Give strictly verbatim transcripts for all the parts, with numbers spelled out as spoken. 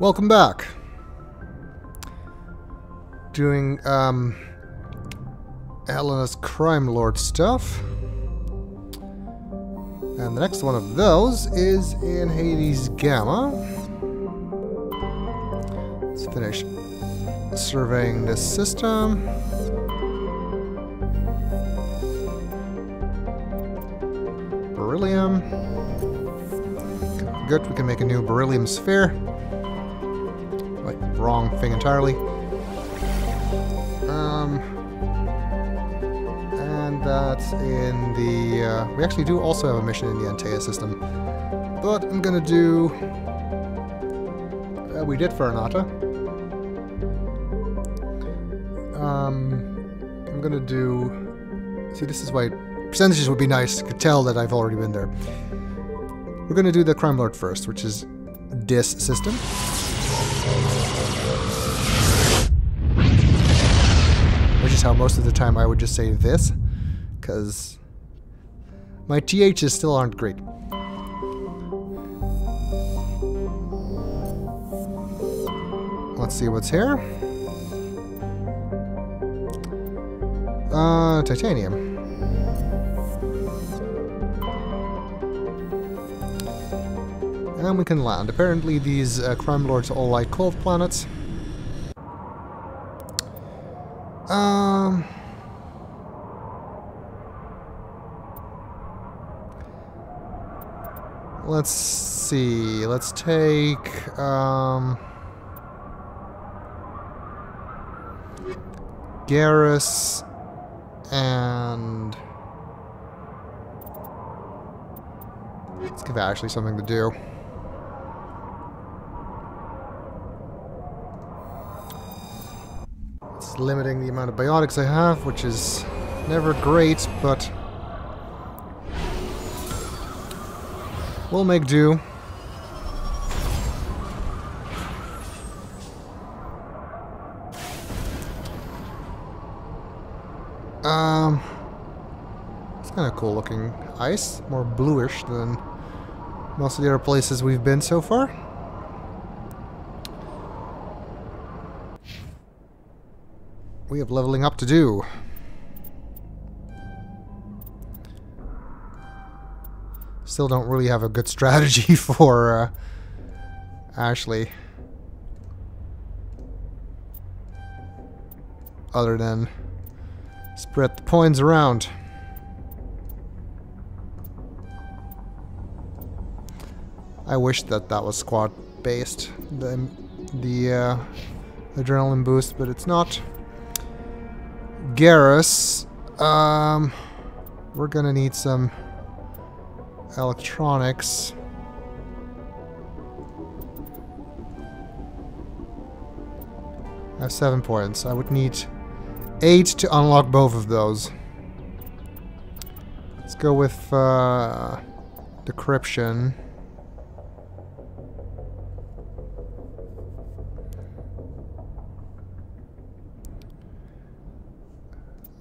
Welcome back. Doing, um, Alanus Crime Lord stuff. And the next one of those is in Hades Gamma. Let's finish surveying this system. Beryllium. Good, we can make a new beryllium sphere. Wait, wrong thing entirely. Um, and that's in the... Uh, we actually do also have a mission in the Antea system. But I'm gonna do... Uh, we did for Anatta. Um, I'm gonna do... See, this is why percentages would be nice. You could tell that I've already been there. We're gonna do the Crime Lord first, which is this system. Which is how most of the time I would just say this, because my T H's still aren't great. Let's see what's here. Uh, titanium. And we can land. Apparently these uh, crime lords all like cold planets. Um, let's see. Let's take... Um, Garrus and... Let's give Ashley something to do. Limiting the amount of biotics I have, which is never great, but we'll make do. Um, it's kind of cool looking ice, more bluish than most of the other places we've been so far. We have leveling up to do. Still don't really have a good strategy for uh, Ashley. Other than spread the points around. I wish that that was squad based, the, the uh, adrenaline boost, but it's not. Garrus, um, we're gonna need some electronics. I have seven points. I would need eight to unlock both of those. Let's go with uh, decryption.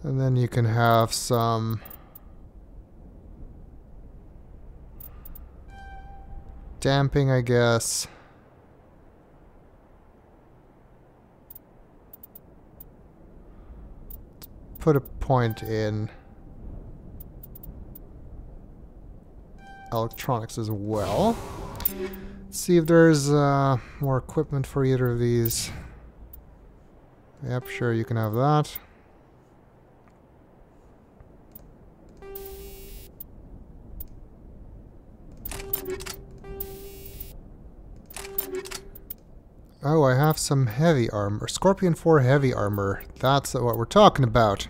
And then you can have some damping, I guess. Put a point in electronics as well. Let's see if there's uh, more equipment for either of these. Yep, sure, you can have that. Oh, I have some heavy armor. Scorpion four heavy armor. That's what we're talking about.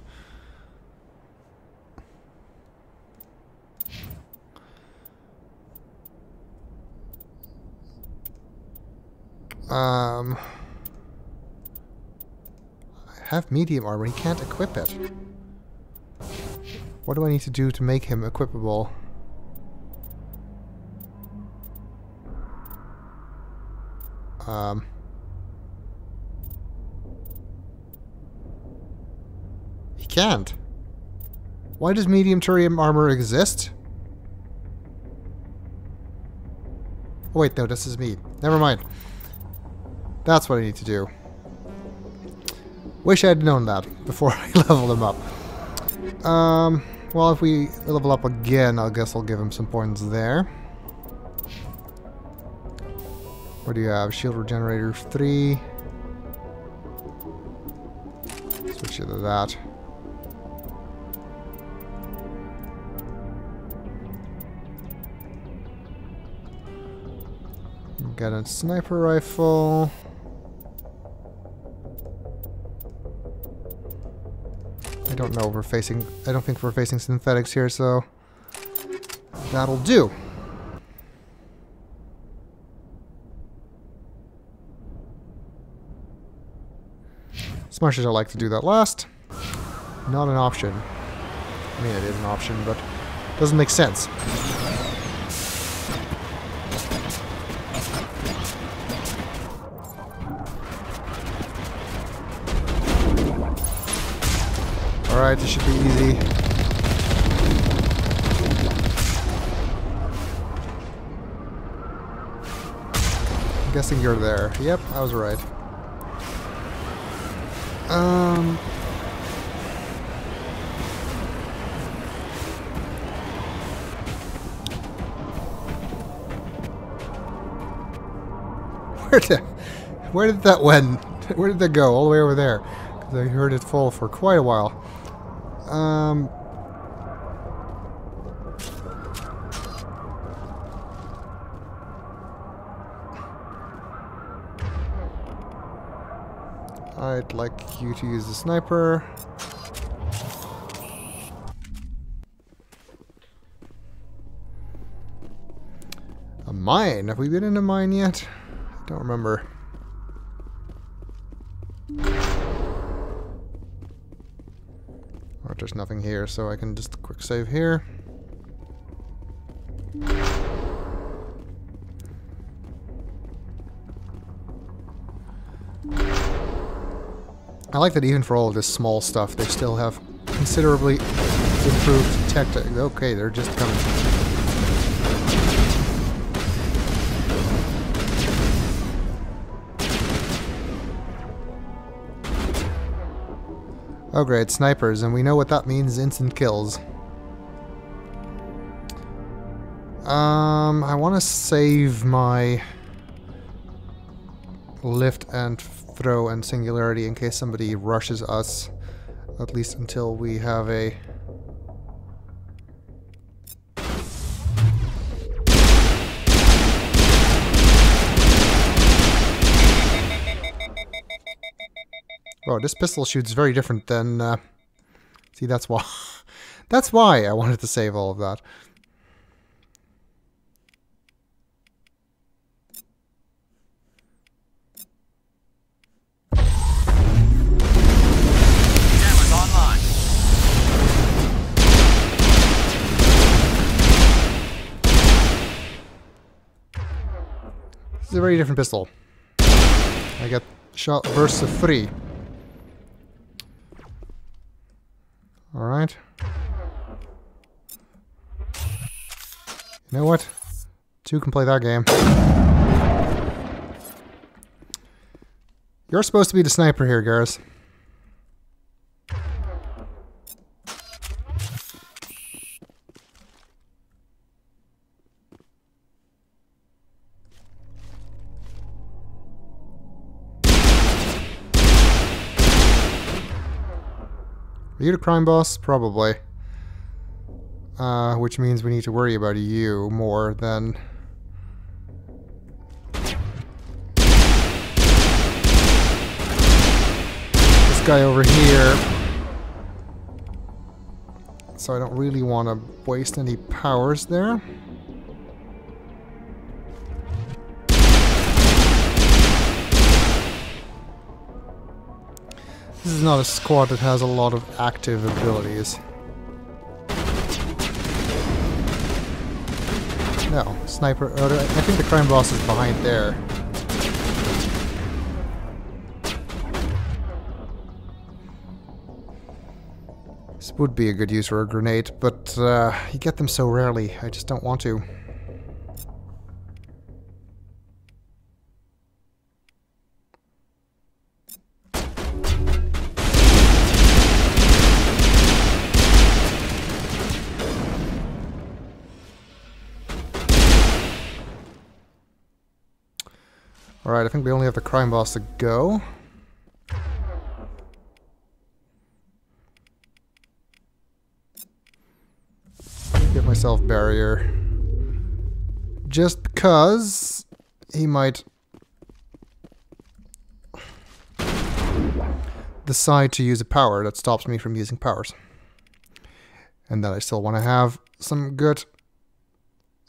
Um, I have medium armor. He can't equip it. What do I need to do to make him equipable? Um... He can't. Why does medium Turian armor exist? Wait, no, this is me. Never mind. That's what I need to do. Wish I had known that before I leveled him up. Um, well, if we level up again, I guess I'll give him some points there. What do you have? Shield regenerator three. Switch you to that. Got a sniper rifle. I don't know if we're facing... I don't think we're facing synthetics here, so... that'll do. As much as I like to do that last, not an option. I mean, it is an option, but it doesn't make sense. Alright, this should be easy. I'm guessing you're there. Yep, I was right. Um... Where did, where did that went? Where did that go? All the way over there. Because I heard it fall for quite a while. Um, I'd like you to use the sniper. A mine? Have we been in a mine yet? I don't remember. There's nothing here, so I can just quick save here. I like that even for all of this small stuff, they still have considerably improved tech. Okay, they're just coming. Oh great, snipers, and we know what that means, instant kills. Um, I want to save my lift and throw and singularity in case somebody rushes us, at least until we have a... Oh, this pistol shoots very different than... Uh, see, that's why... that's why I wanted to save all of that. This is a very different pistol. I got shot versus three. All right. You know what? Two can play that game. You're supposed to be the sniper here, Garrus. Are you the crime boss? Probably. Uh, which means we need to worry about you more than... this guy over here. So I don't really want to waste any powers there. This is not a squad that has a lot of active abilities. No, sniper... Oh, I think the crime boss is behind there. This would be a good use for a grenade, but uh, you get them so rarely, I just don't want to. Alright, I think we only have the crime boss to go. Give myself barrier. Just because he might decide to use a power that stops me from using powers. And then I still want to have some good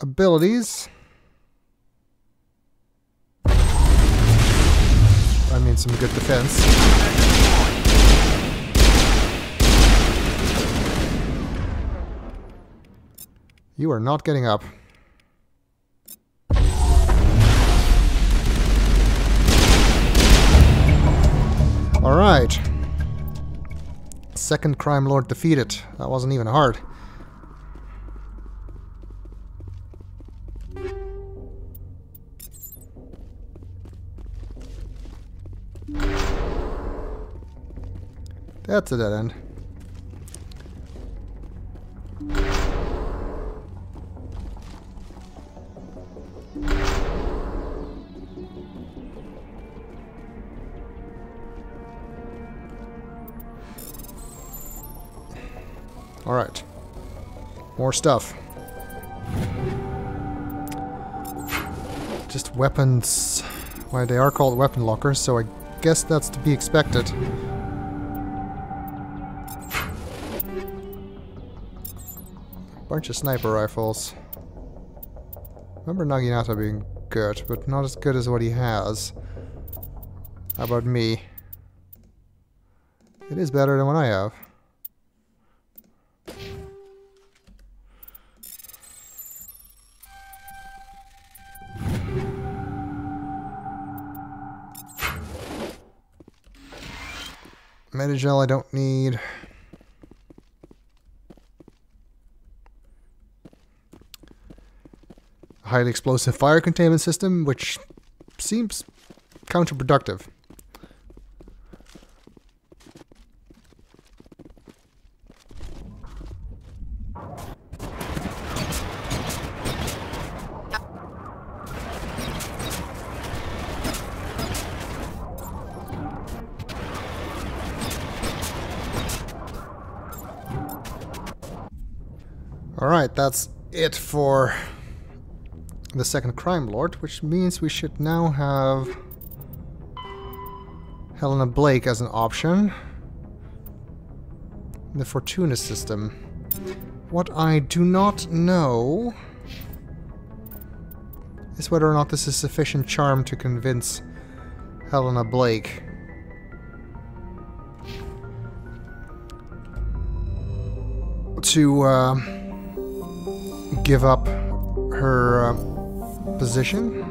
abilities. I mean, some good defense. You are not getting up. Alright. Second Crime Lord defeated. That wasn't even hard. That's a dead end. Alright. More stuff. Just weapons. Why, they are called weapon lockers, so I guess that's to be expected. Bunch of sniper rifles. Remember Naginata being good, but not as good as what he has. How about me? It is better than what I have. Medigel I don't need. Highly explosive fire containment system, which seems counterproductive. All right, that's it for the second Crime Lord, which means we should now have Helena Blake as an option. The Fortuna system. What I do not know is whether or not this is sufficient charm to convince Helena Blake. To uh, give up her uh, position.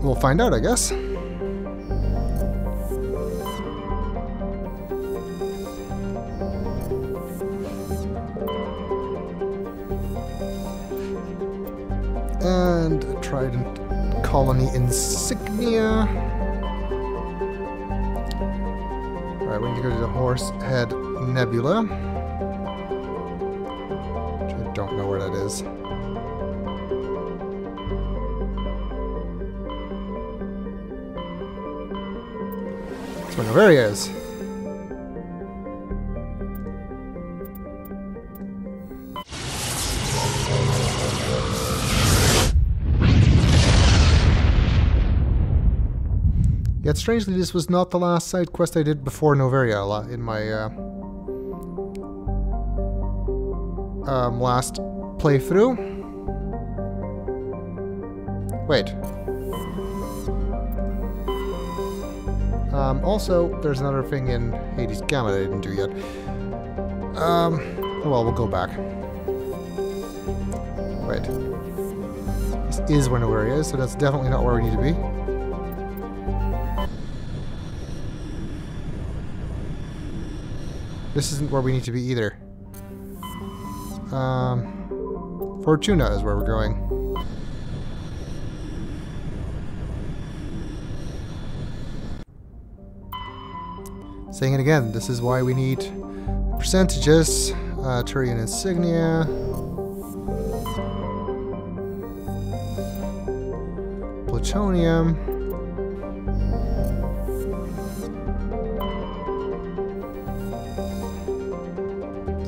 We'll find out, I guess. And a Trident Colony insignia. Alright, we need to go to the Horsehead Nebula. Don't know where that is. That's where Noveria is. Yet strangely, this was not the last side quest I did before Noveria in my uh, Um, last playthrough. Wait. Um, also, there's another thing in Hades Gamma that I didn't do yet. Um, well, we'll go back. Wait. This is where Noveria is, so that's definitely not where we need to be. This isn't where we need to be either. Um, Fortuna is where we're going. Saying it again, this is why we need percentages, uh, Turian insignia. plutonium.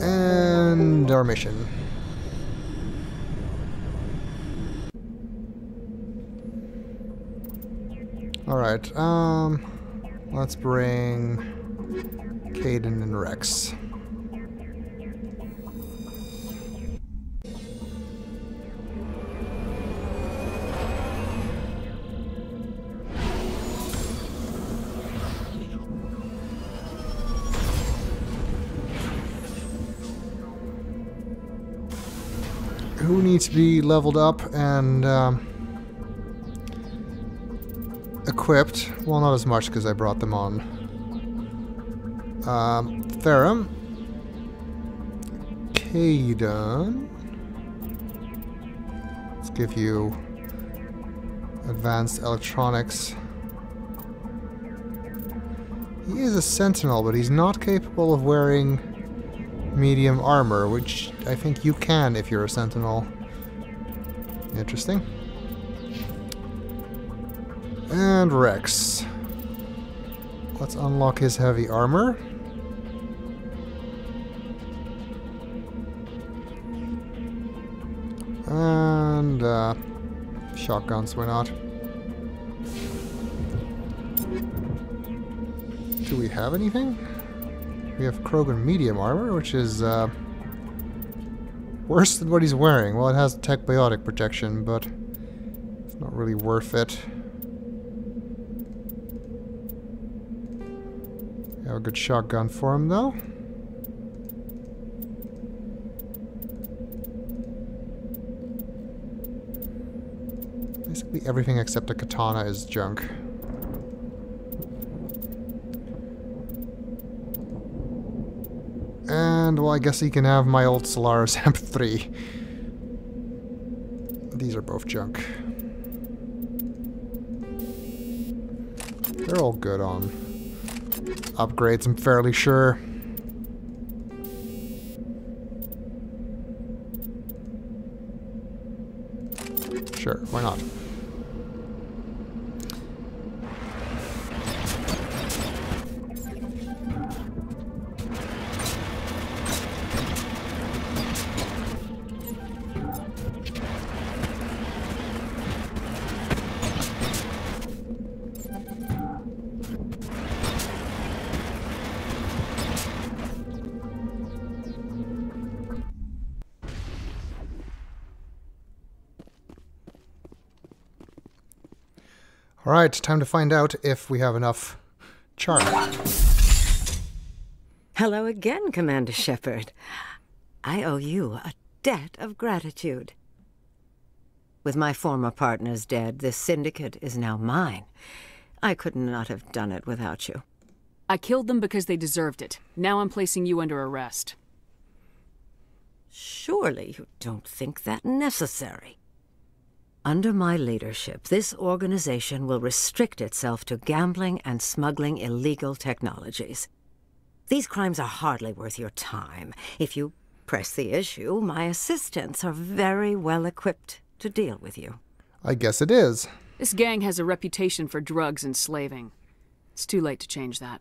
And our mission. Alright, um, let's bring Kaidan and Rex. Who needs to be leveled up and um, equipped? Well, not as much because I brought them on. Um, Therum, Kaidan. Let's give you advanced electronics. He is a sentinel, but he's not capable of wearing medium armor, which I think you can if you're a sentinel. Interesting. And Rex. Let's unlock his heavy armor. And uh, shotguns, why not? Do we have anything? We have Krogan medium armor, which is uh, worse than what he's wearing. Well, it has tech biotic protection, but it's not really worth it. We have a good shotgun for him, though. Basically everything except a katana is junk. And, well, I guess he can have my old Solaris M three. These are both junk. They're all good on upgrades, I'm fairly sure. Sure, why not? Alright, time to find out if we have enough charm. Hello again, Commander Shepard. I owe you a debt of gratitude. With my former partners dead, this syndicate is now mine. I could not have done it without you. I killed them because they deserved it. Now I'm placing you under arrest. Surely you don't think that necessary. Under my leadership, this organization will restrict itself to gambling and smuggling illegal technologies. These crimes are hardly worth your time. If you press the issue, my assistants are very well equipped to deal with you. I guess it is. This gang has a reputation for drugs and slaving. It's too late to change that.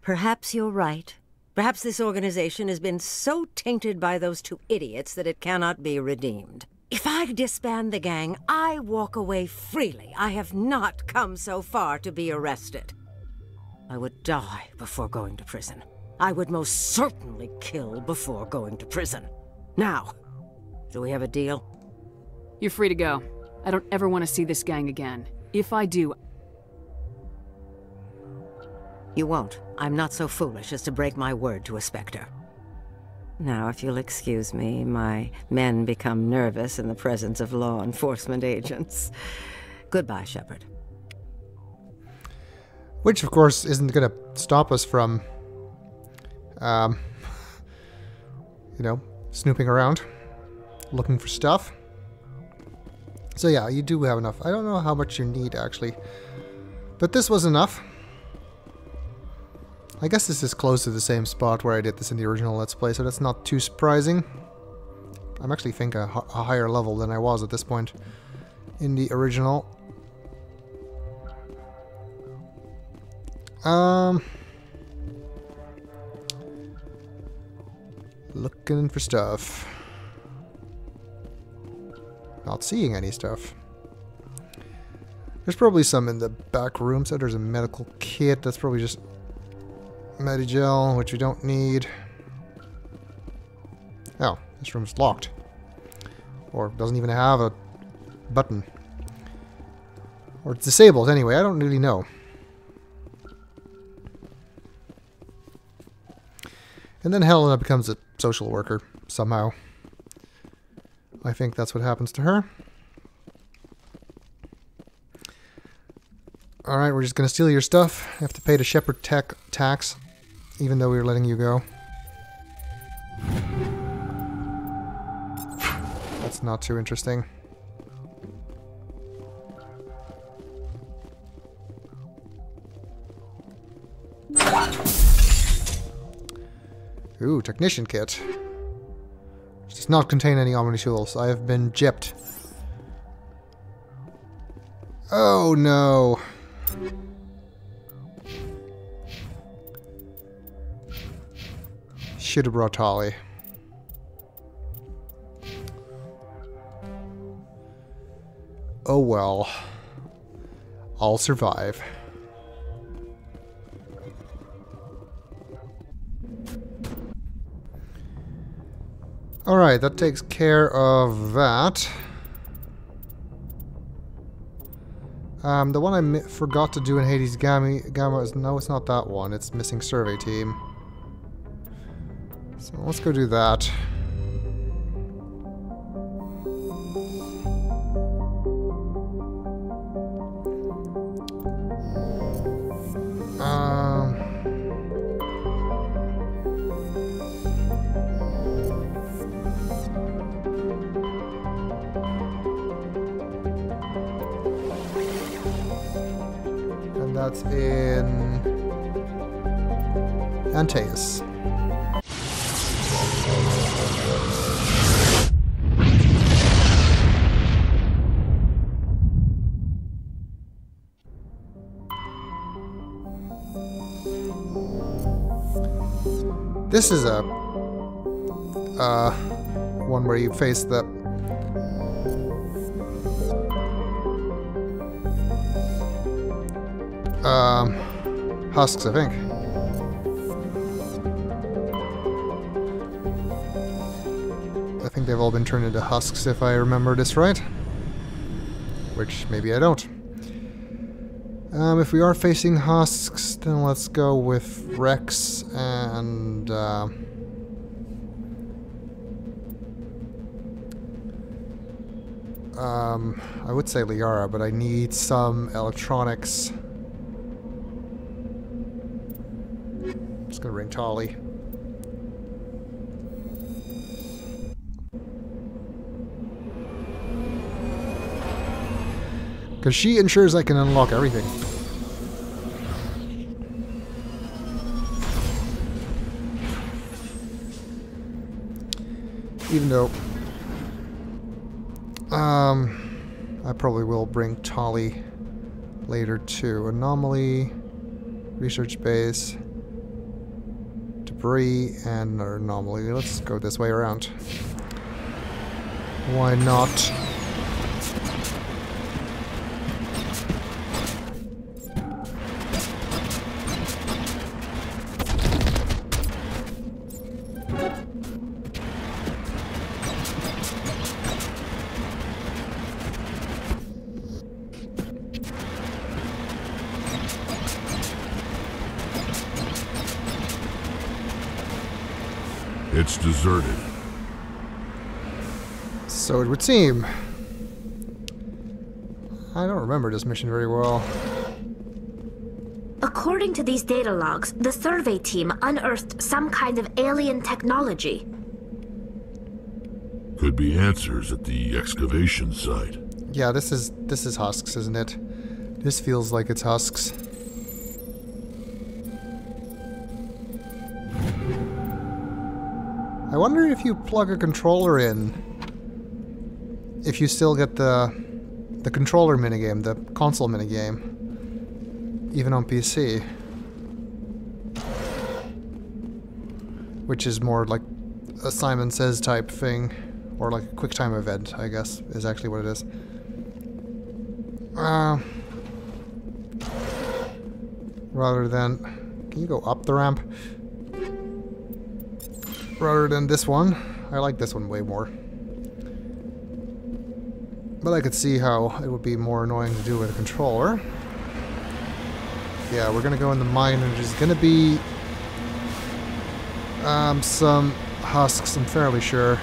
Perhaps you're right. Perhaps this organization has been so tainted by those two idiots that it cannot be redeemed. If I disband the gang, I walk away freely. I have not come so far to be arrested. I would die before going to prison. I would most certainly kill before going to prison. Now, do we have a deal? You're free to go. I don't ever want to see this gang again. If I do... You won't. I'm not so foolish as to break my word to a Spectre. Now, if you'll excuse me, my men become nervous in the presence of law enforcement agents. Goodbye, Shepard. Which, of course, isn't going to stop us from, um, you know, snooping around, looking for stuff. So yeah, you do have enough. I don't know how much you need, actually. But this was enough. I guess this is close to the same spot where I did this in the original Let's Play, so that's not too surprising. I'm actually think a, a higher level than I was at this point in the original. Um, looking for stuff. Not seeing any stuff. There's probably some in the back room. So there's a medical kit. That's probably just Medigel, which we don't need. Oh, this room's locked. Or doesn't even have a button. Or it's disabled anyway. I don't really know. And then Helena becomes a social worker somehow. I think that's what happens to her. Alright, we're just going to steal your stuff. You have to pay the Shepard tech tax, even though we were letting you go. That's not too interesting. Ooh, technician kit. This does not contain any Omni tools. I have been gypped. Oh no. Should have brought Tali. Oh well. I'll survive. Alright, that takes care of that. Um, the one I mi forgot to do in Hades Gamma, Gamma is... No, it's not that one. It's missing survey team. So let's go do that. That's in Antea. This is a uh, one where you face the Um, husks, I think. I think they've all been turned into husks, if I remember this right. Which, maybe I don't. Um, if we are facing husks, then let's go with Rex and... Uh, um, I would say Liara, but I need some electronics... Gonna ring Tali. Because she ensures I can unlock everything. Even though... Um... I probably will bring Tali later too. Anomaly... Research base... and another anomaly. Let's go this way around. Why not? It's deserted. So it would seem. I don't remember this mission very well. According to these data logs, the survey team unearthed some kind of alien technology. Could be answers at the excavation site. Yeah, this is this is husks, isn't it? This feels like it's husks. I wonder if you plug a controller in, if you still get the the controller minigame, the console minigame, even on P C. which is more like a Simon Says type thing, or like a quick time event, I guess, is actually what it is. Uh, rather than... Can you go up the ramp? Rather than this one. I like this one way more. But I could see how it would be more annoying to do with a controller. Yeah, we're gonna go in the mine and there's gonna be... Um, some husks, I'm fairly sure.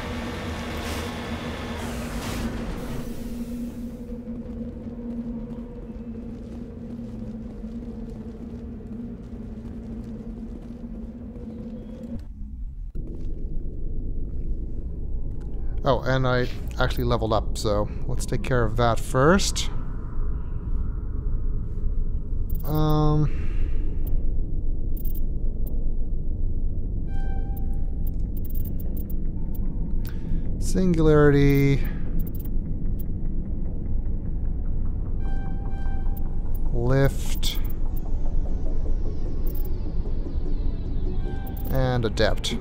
Oh, and I actually leveled up, so let's take care of that first. Um, singularity. Lift. And adept.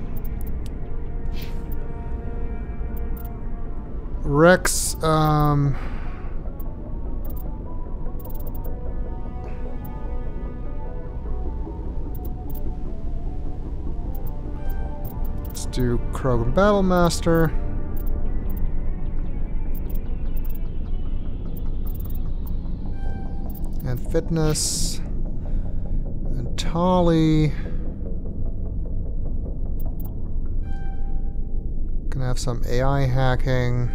Rex, um... let's do Krogan Battlemaster. And Fitness. And Tali. Gonna have some A I hacking.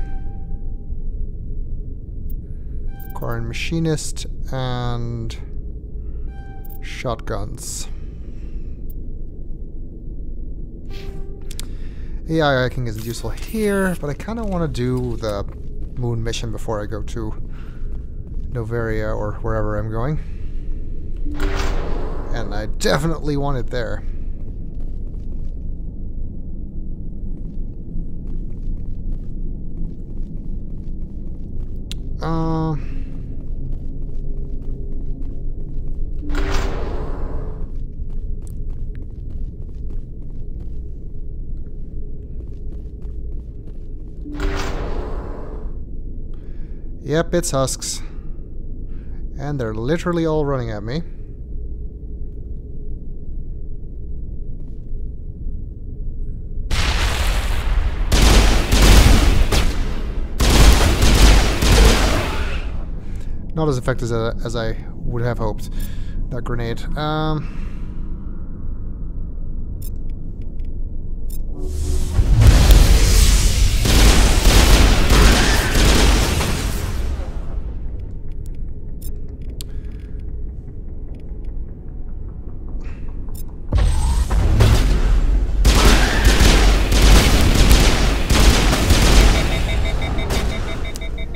Quarian Machinist and shotguns. A I hacking isn't useful here, but I kind of want to do the moon mission before I go to Noveria or wherever I'm going. And I definitely want it there. Uh... Yep, it's husks. And they're literally all running at me. Not as effective as, as I would have hoped. That grenade. Um...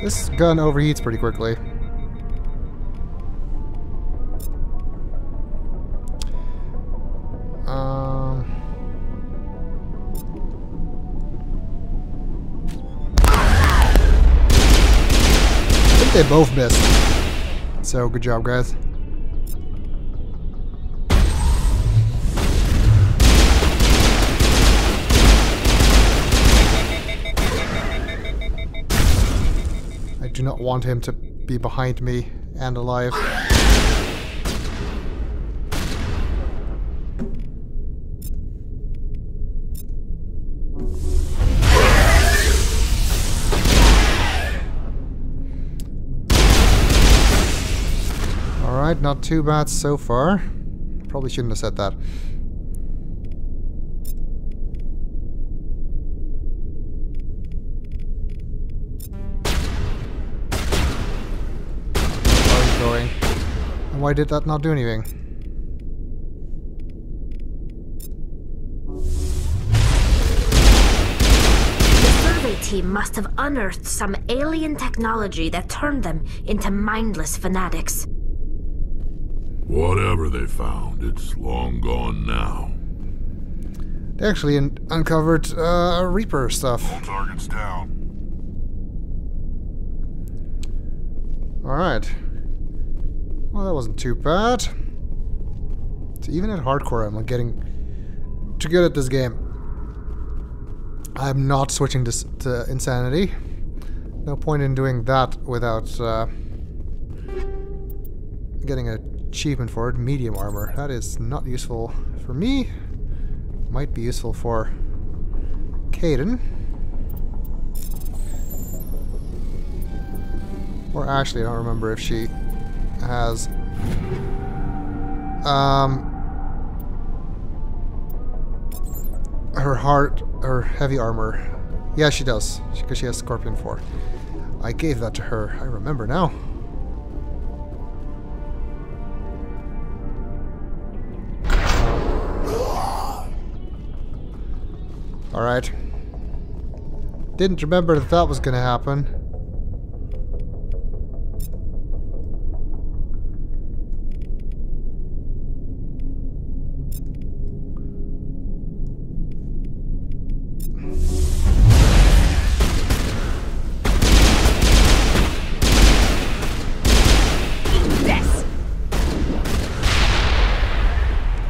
This gun overheats pretty quickly. Um. I think they both missed. So good job, guys. Do not want him to be behind me and alive. Alright, not too bad so far. Probably shouldn't have said that. Why did that not do anything? The survey team must have unearthed some alien technology that turned them into mindless fanatics. Whatever they found, it's long gone now. They actually un uncovered uh, Reaper stuff. All targets down. All right. Well, that wasn't too bad. So even at hardcore, I'm like getting too good at this game. I'm not switching to, to insanity. No point in doing that without uh, getting an achievement for it. Medium armor. That is not useful for me. Might be useful for Kaidan. Or Ashley, I don't remember if she has. Um, her heart, her heavy armor. Yeah, she does, because she has Scorpion four. I gave that to her, I remember now. Alright. Didn't remember that that was going to happen.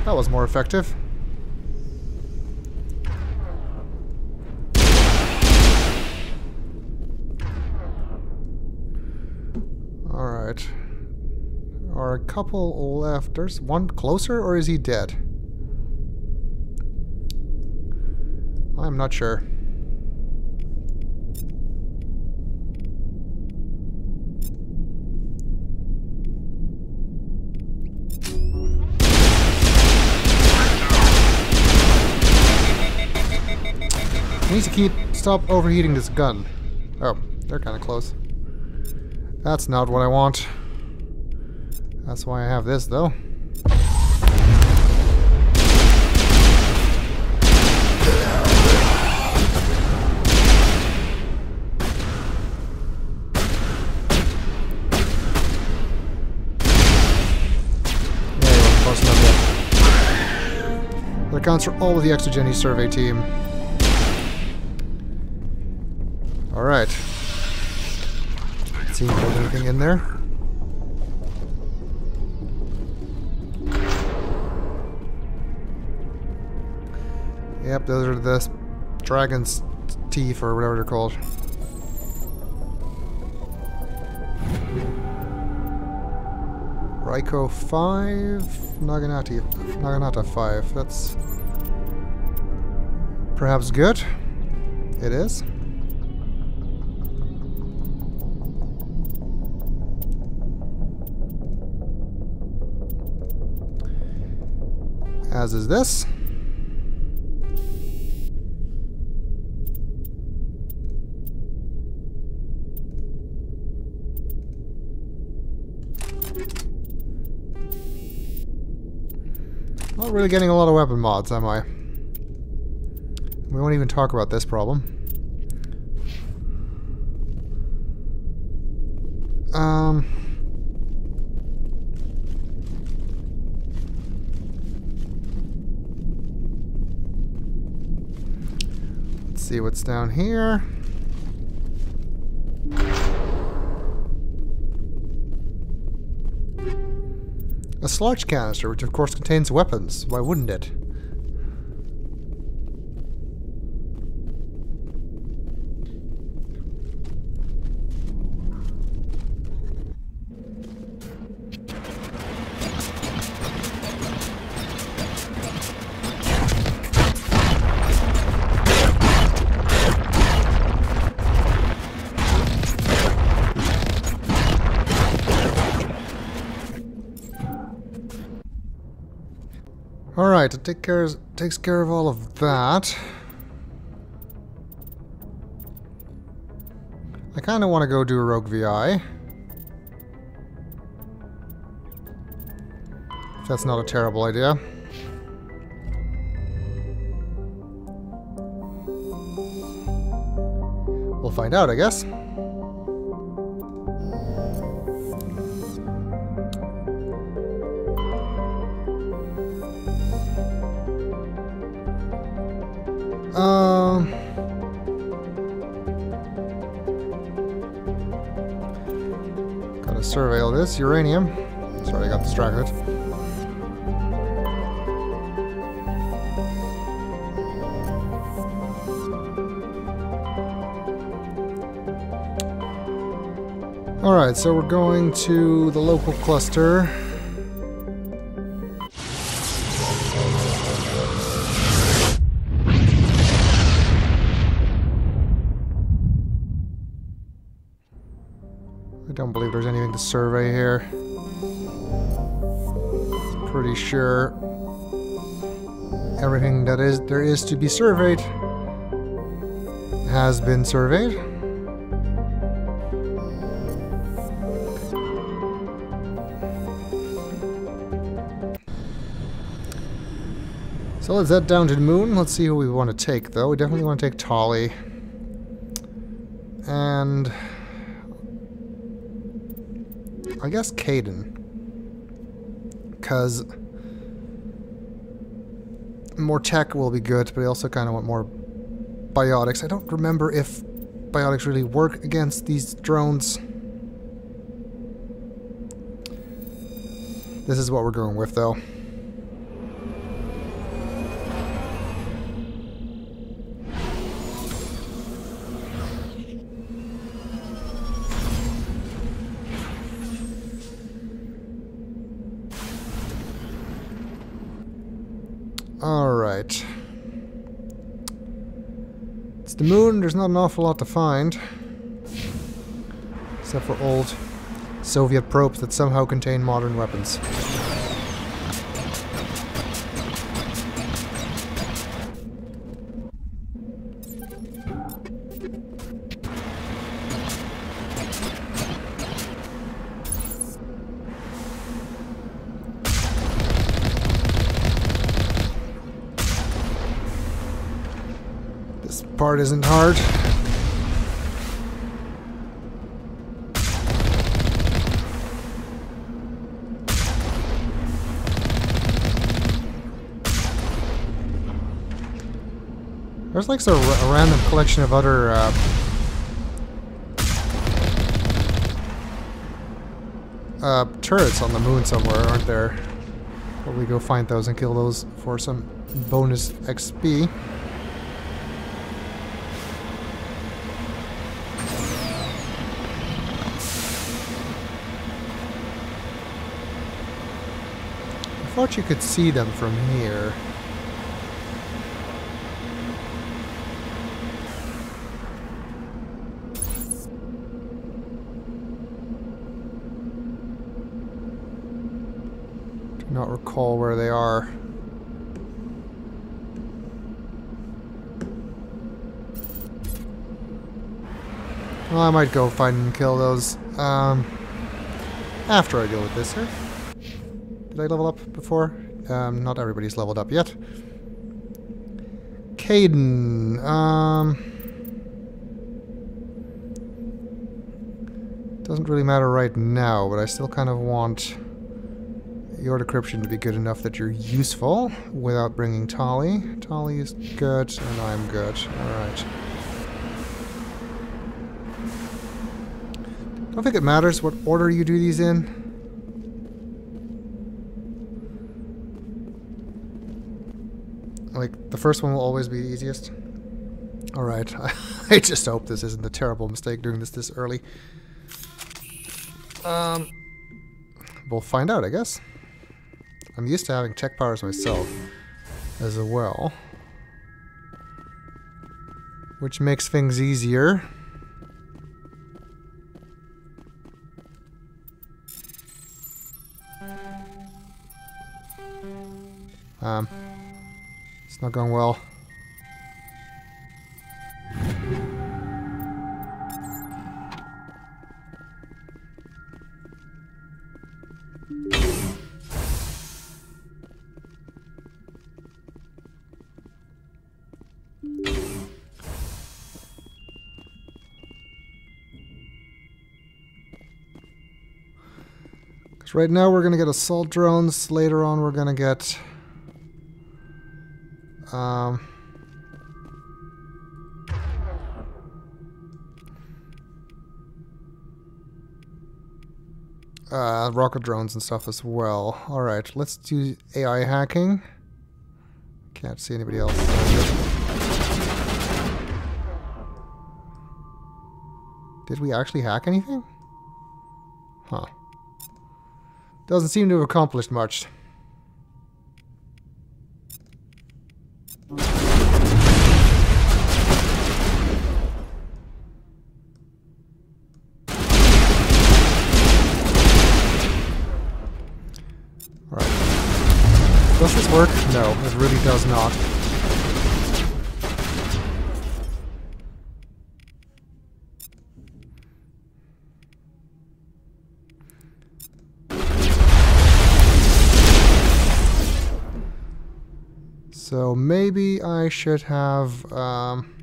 That was more effective. Alright. Are a couple left. There's one closer, or is he dead? I'm not sure. I need to keep stop overheating this gun. Oh, they're kind of close. That's not what I want. That's why I have this, though. Yeah, you weren't close enough yet. That accounts for all of the Exogeni survey team. Alright. Let's see if there's anything in there. Yep, those are the dragon's teeth or whatever they're called. Raiko five, Naginata, Naginata five. That's perhaps good. It is. As is this. Not really getting a lot of weapon mods, am I? We won't even talk about this problem. Um... See what's down here. A sludge canister, which of course contains weapons. Why wouldn't it? Alright, it take care, takes care of all of that. I kind of want to go do a rogue V I. If that's not a terrible idea. We'll find out, I guess. Um, gotta survey all this uranium. Sorry, I got distracted. Alright, so we're going to the local cluster. I don't believe there's anything to survey here. Pretty sure everything that is there is to be surveyed has been surveyed. So let's head down to the moon. Let's see who we want to take, though. We definitely want to take Tali. And I guess Kaidan. Because more tech will be good, but I also kind of want more biotics. I don't remember if biotics really work against these drones. This is what we're going with, though. Alright. It's the moon, there's not an awful lot to find. Except for old Soviet probes that somehow contain modern weapons. Part isn't hard. There's like so a random collection of other uh, uh, turrets on the moon somewhere, aren't there? Probably go find those and kill those for some bonus X P. I thought you could see them from here. Do not recall where they are. Well, I might go find and kill those um, after I deal with this here. Did I level up before? Um, not everybody's leveled up yet. Kaidan. Um, doesn't really matter right now, but I still kind of want your decryption to be good enough that you're useful without bringing Tali. Tali is good, and I'm good. Alright. Don't think it matters what order you do these in. Like, the first one will always be the easiest. Alright, I just hope this isn't a terrible mistake doing this this early. Um, we'll find out, I guess. I'm used to having tech powers myself as well, which makes things easier. Um... Not going well. Because right now we're going to get assault drones. Later on we're going to get... Um, uh, rocket drones and stuff as well. Alright, let's do A I hacking. Can't see anybody else. Did we actually hack anything? Huh. Doesn't seem to have accomplished much. Does this work? No, it really does not. So maybe I should have... Um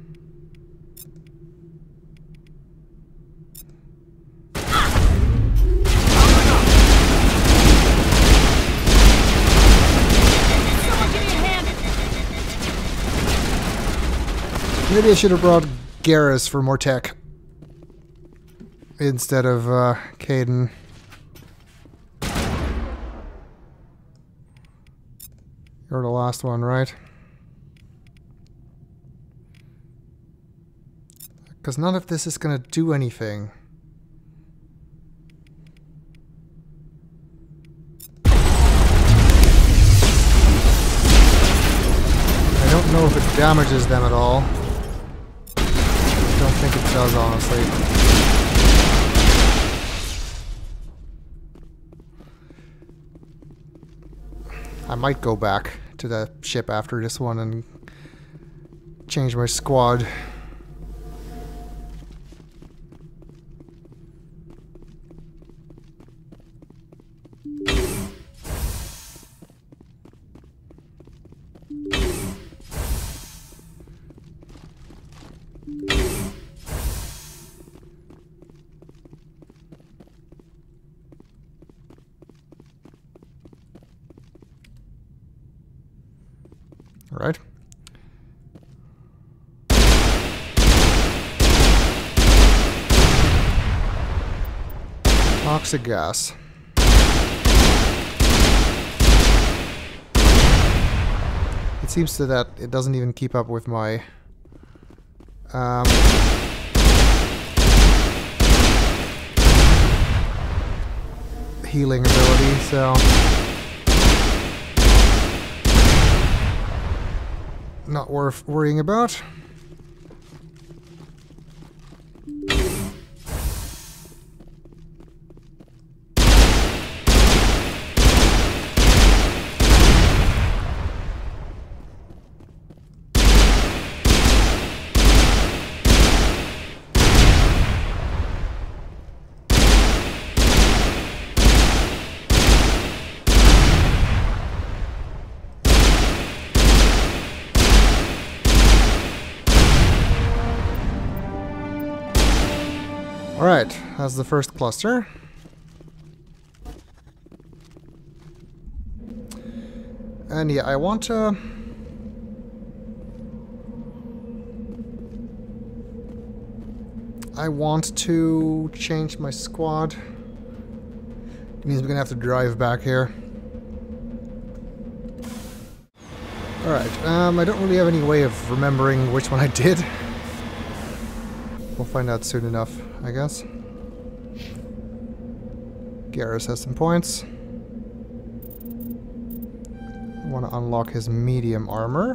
Maybe I should have brought Garrus for more tech instead of uh, Kaidan. You're the last one, right? Because none of this is going to do anything. I don't know if it damages them at all. I don't think it does, honestly. I might go back to the ship after this one and change my squad. Right. Toxic gas. It seems to that it doesn't even keep up with my um, healing ability, so. Not worth worrying about. Alright, that's the first cluster. And yeah, I want to... I want to change my squad. It means we're gonna have to drive back here. Alright, um, I don't really have any way of remembering which one I did. We'll find out soon enough, I guess. Garrus has some points. I want to unlock his medium armor.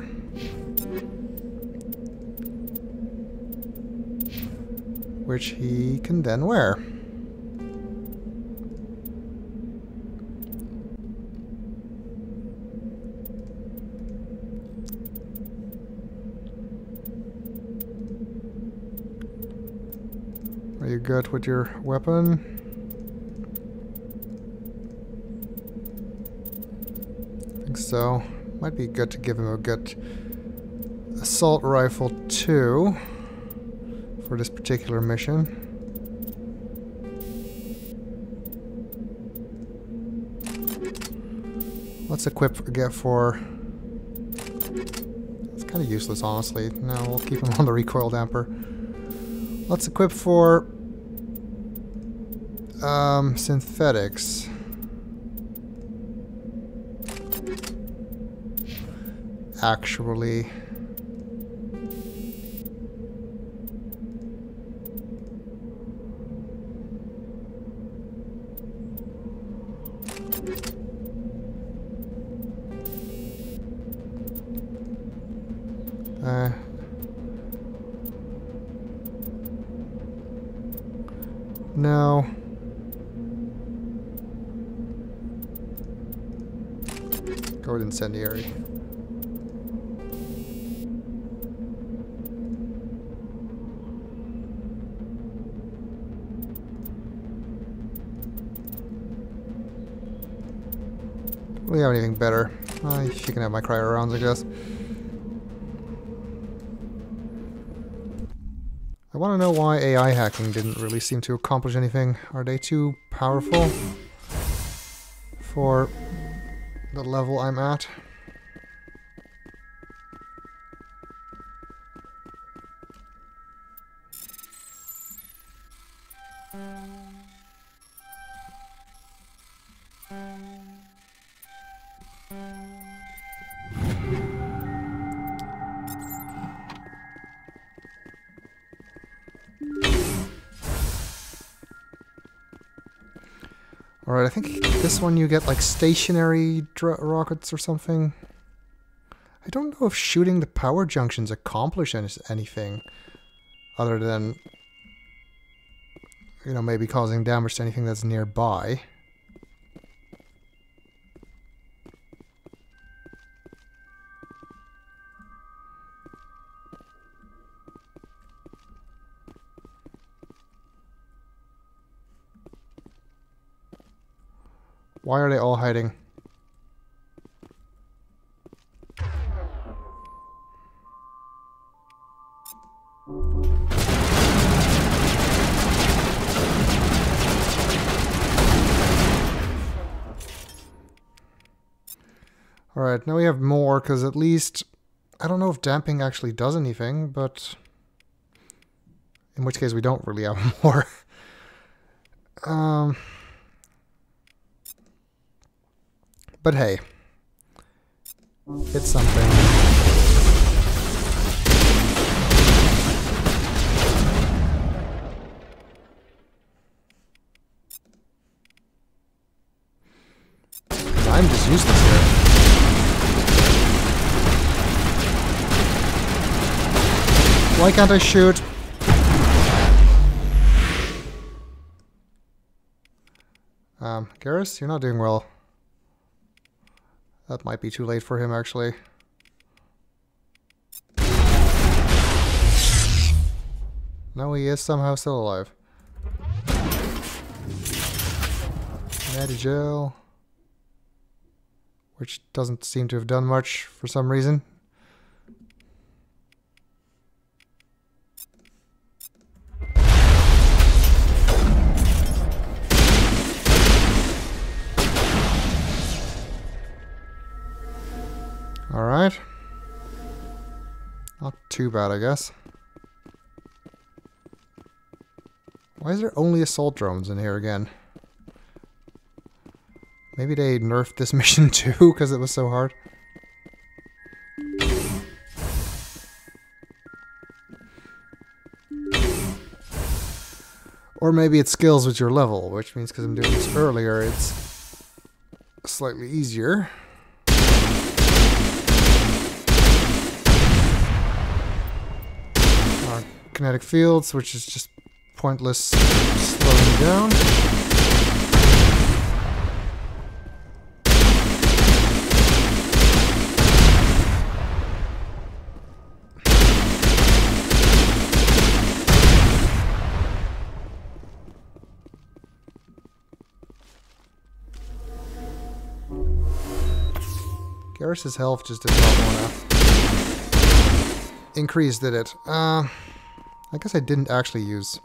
Which he can then wear. You good with your weapon? I think so. Might be good to give him a good assault rifle too for this particular mission. Let's equip Geth for. It's kind of useless, honestly. No, we'll keep him on the recoil damper. Let's equip for. Um, synthetics. Actually. Uh, no. Go with incendiary. We have anything better. Uh, she can have my cryo rounds, I guess. I want to know why A I hacking didn't really seem to accomplish anything. Are they too powerful for the level I'm at? Alright, I think this one you get like stationary dr rockets or something. I don't know if shooting the power junctions accomplishes anything other than, you know, maybe causing damage to anything that's nearby. Why are they all hiding? Alright, now we have more, because at least... I don't know if damping actually does anything, but... in which case we don't really have more. um... But hey, it's something. I'm just useless here. Why can't I shoot? Um, Garrus, you're not doing well. That might be too late for him, actually. No, he is somehow still alive. Medigel. Which doesn't seem to have done much for some reason. Alright. Not too bad, I guess. Why is there only assault drones in here again? Maybe they nerfed this mission too, because it was so hard. Or maybe it scales with your level, which means because I'm doing this earlier, it's slightly easier. Kinetic fields, which is just pointless slowing down. Garrus's health just did not want to increase, did it? Uh... I guess I didn't actually use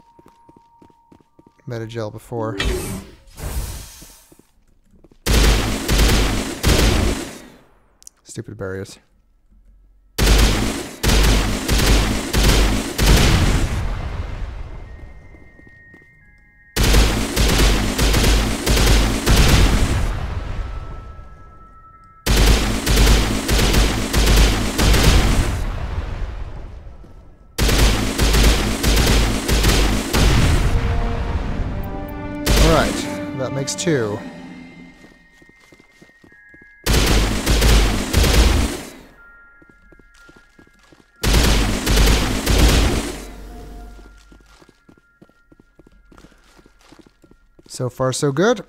Metagel before. Stupid barriers. That makes two. So far, so good.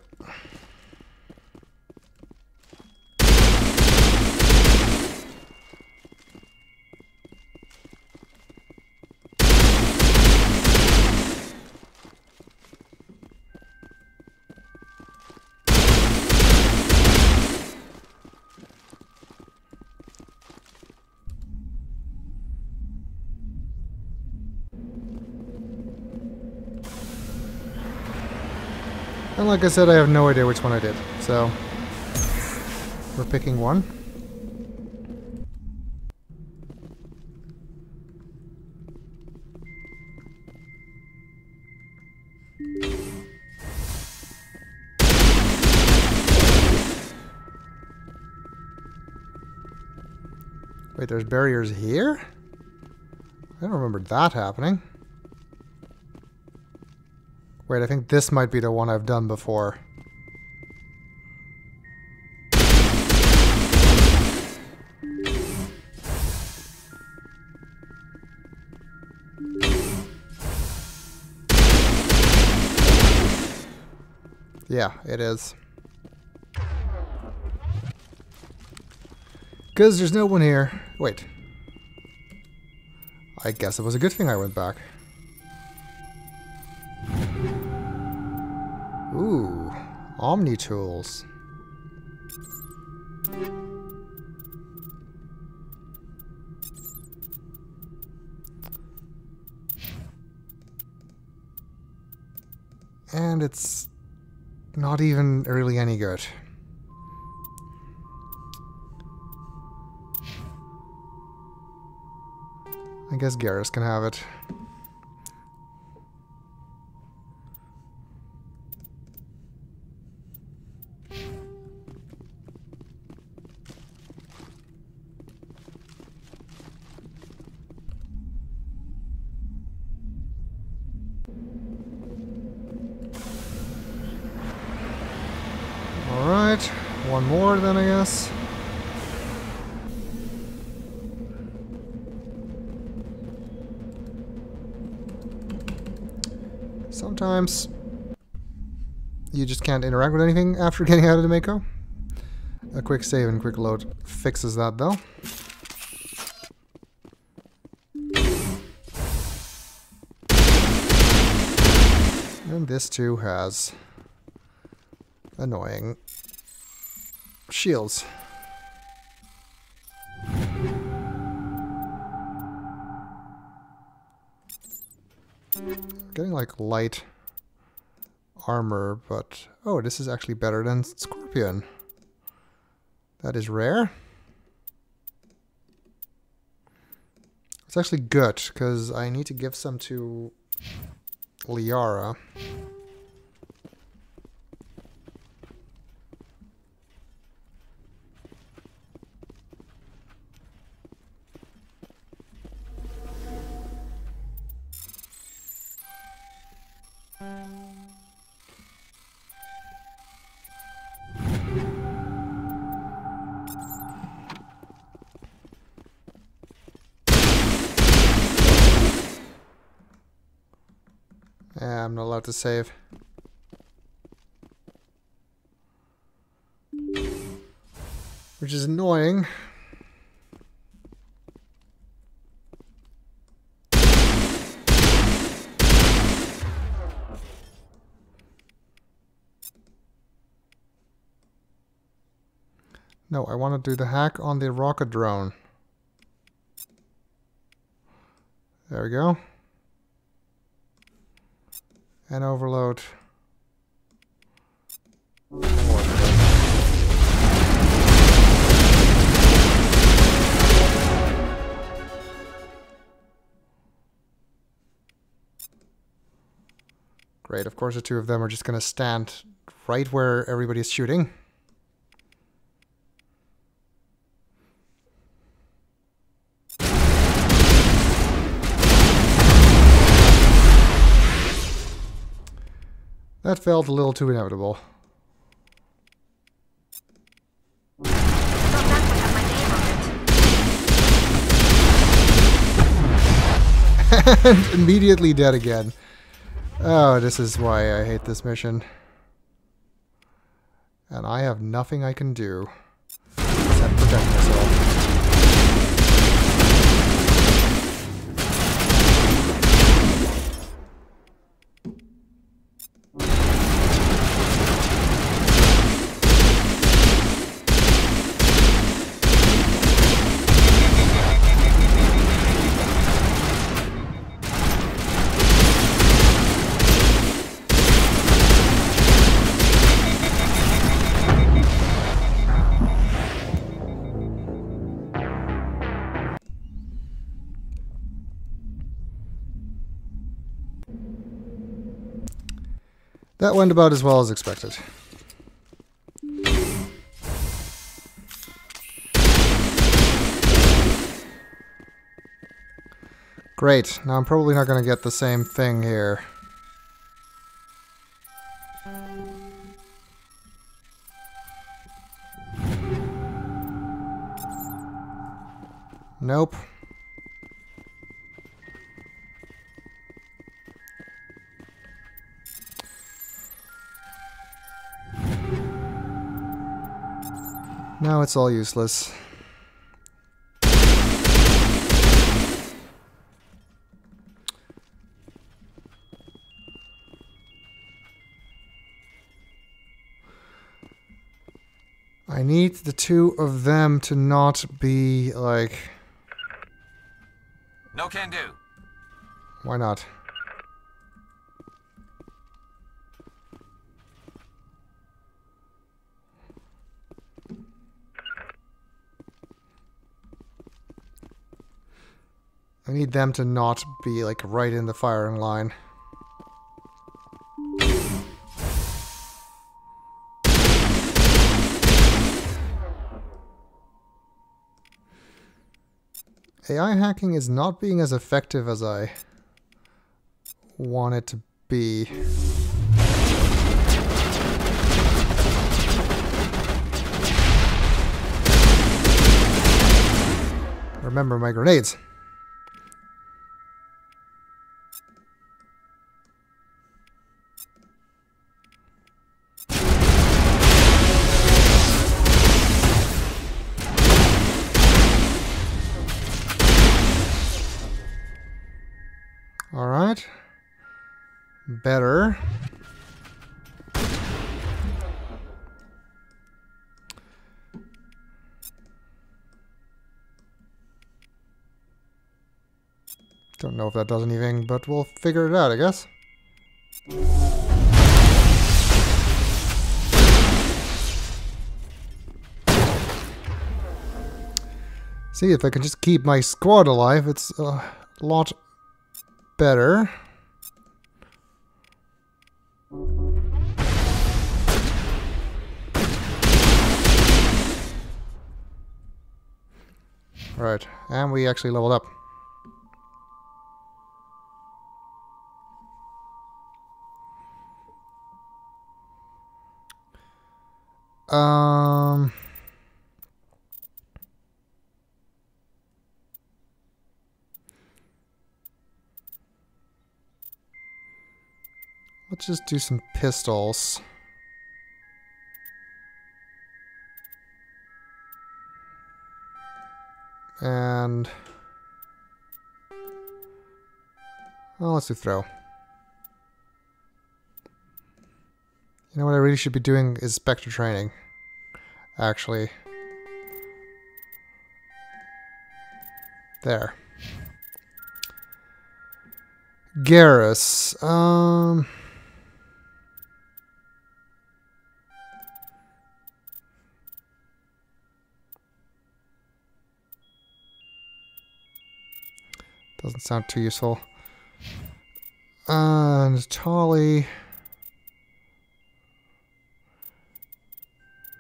And like I said, I have no idea which one I did, so we're picking one. Wait, there's barriers here? I don't remember that happening. Wait, I think this might be the one I've done before. Yeah, it is. Because there's no one here. Wait. I guess it was a good thing I went back. Ooh, Omni tools. And it's not even really any good. I guess Garrus can have it. One more then, I guess. Sometimes you just can't interact with anything after getting out of the Mako. A quick save and quick load fixes that though. And this too has annoying shields. Getting like light armor, but oh, this is actually better than Scorpion. That is rare. It's actually good because I need to give some to Liara. Yeah, I'm not allowed to save. Which is annoying. No, I want to do the hack on the rocket drone. There we go. And overload. Great, of course the two of them are just going to stand right where everybody's shooting. That felt a little too inevitable. And immediately dead again. Oh, this is why I hate this mission. and I have nothing I can do except protect myself. That went about as well as expected. Great. Now I'm probably not going to get the same thing here. Nope. Now it's all useless. I need the two of them to not be like... No can do. Why not? I need them to not be, like, right in the firing line. A I hacking is not being as effective as I want it to be. Remember my grenades. Better. Don't know if that does anything, but we'll figure it out, I guess. See, if I can just keep my squad alive, it's a lot better. Right, and we actually leveled up. Um, let's just do some pistols. And well, let's do throw. You know what I really should be doing is Spectre training, actually. There. Garrus. Um... Doesn't sound too useful. And Tolly.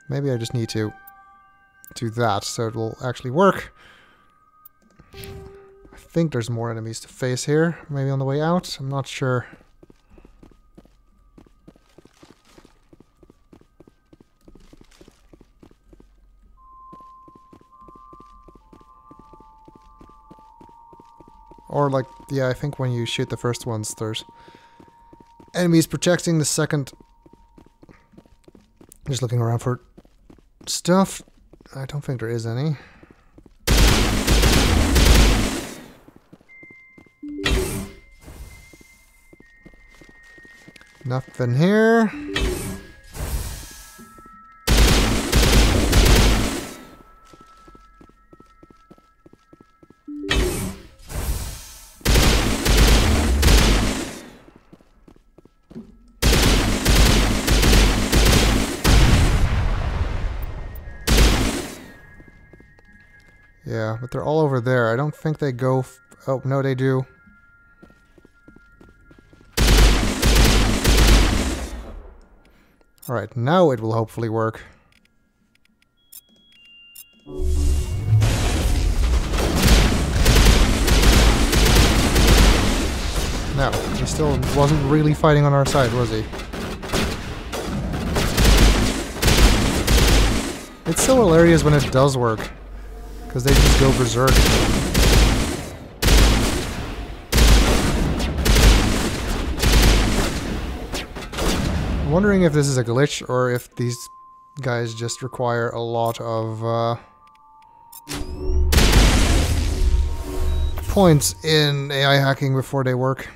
Maybe I just need to do that so it will actually work. I think there's more enemies to face here. Maybe on the way out? I'm not sure. Or like, yeah, I think when you shoot the first ones, there's enemies protecting the second Just looking around for stuff. I don't think there is any. Nothing here. Yeah, but they're all over there. I don't think they go... F oh, no, they do. Alright, now it will hopefully work. No, he still wasn't really fighting on our side, was he? It's so hilarious when it does work, because they just go berserk. I'm wondering if this is a glitch or if these guys just require a lot of uh, points in A I hacking before they work.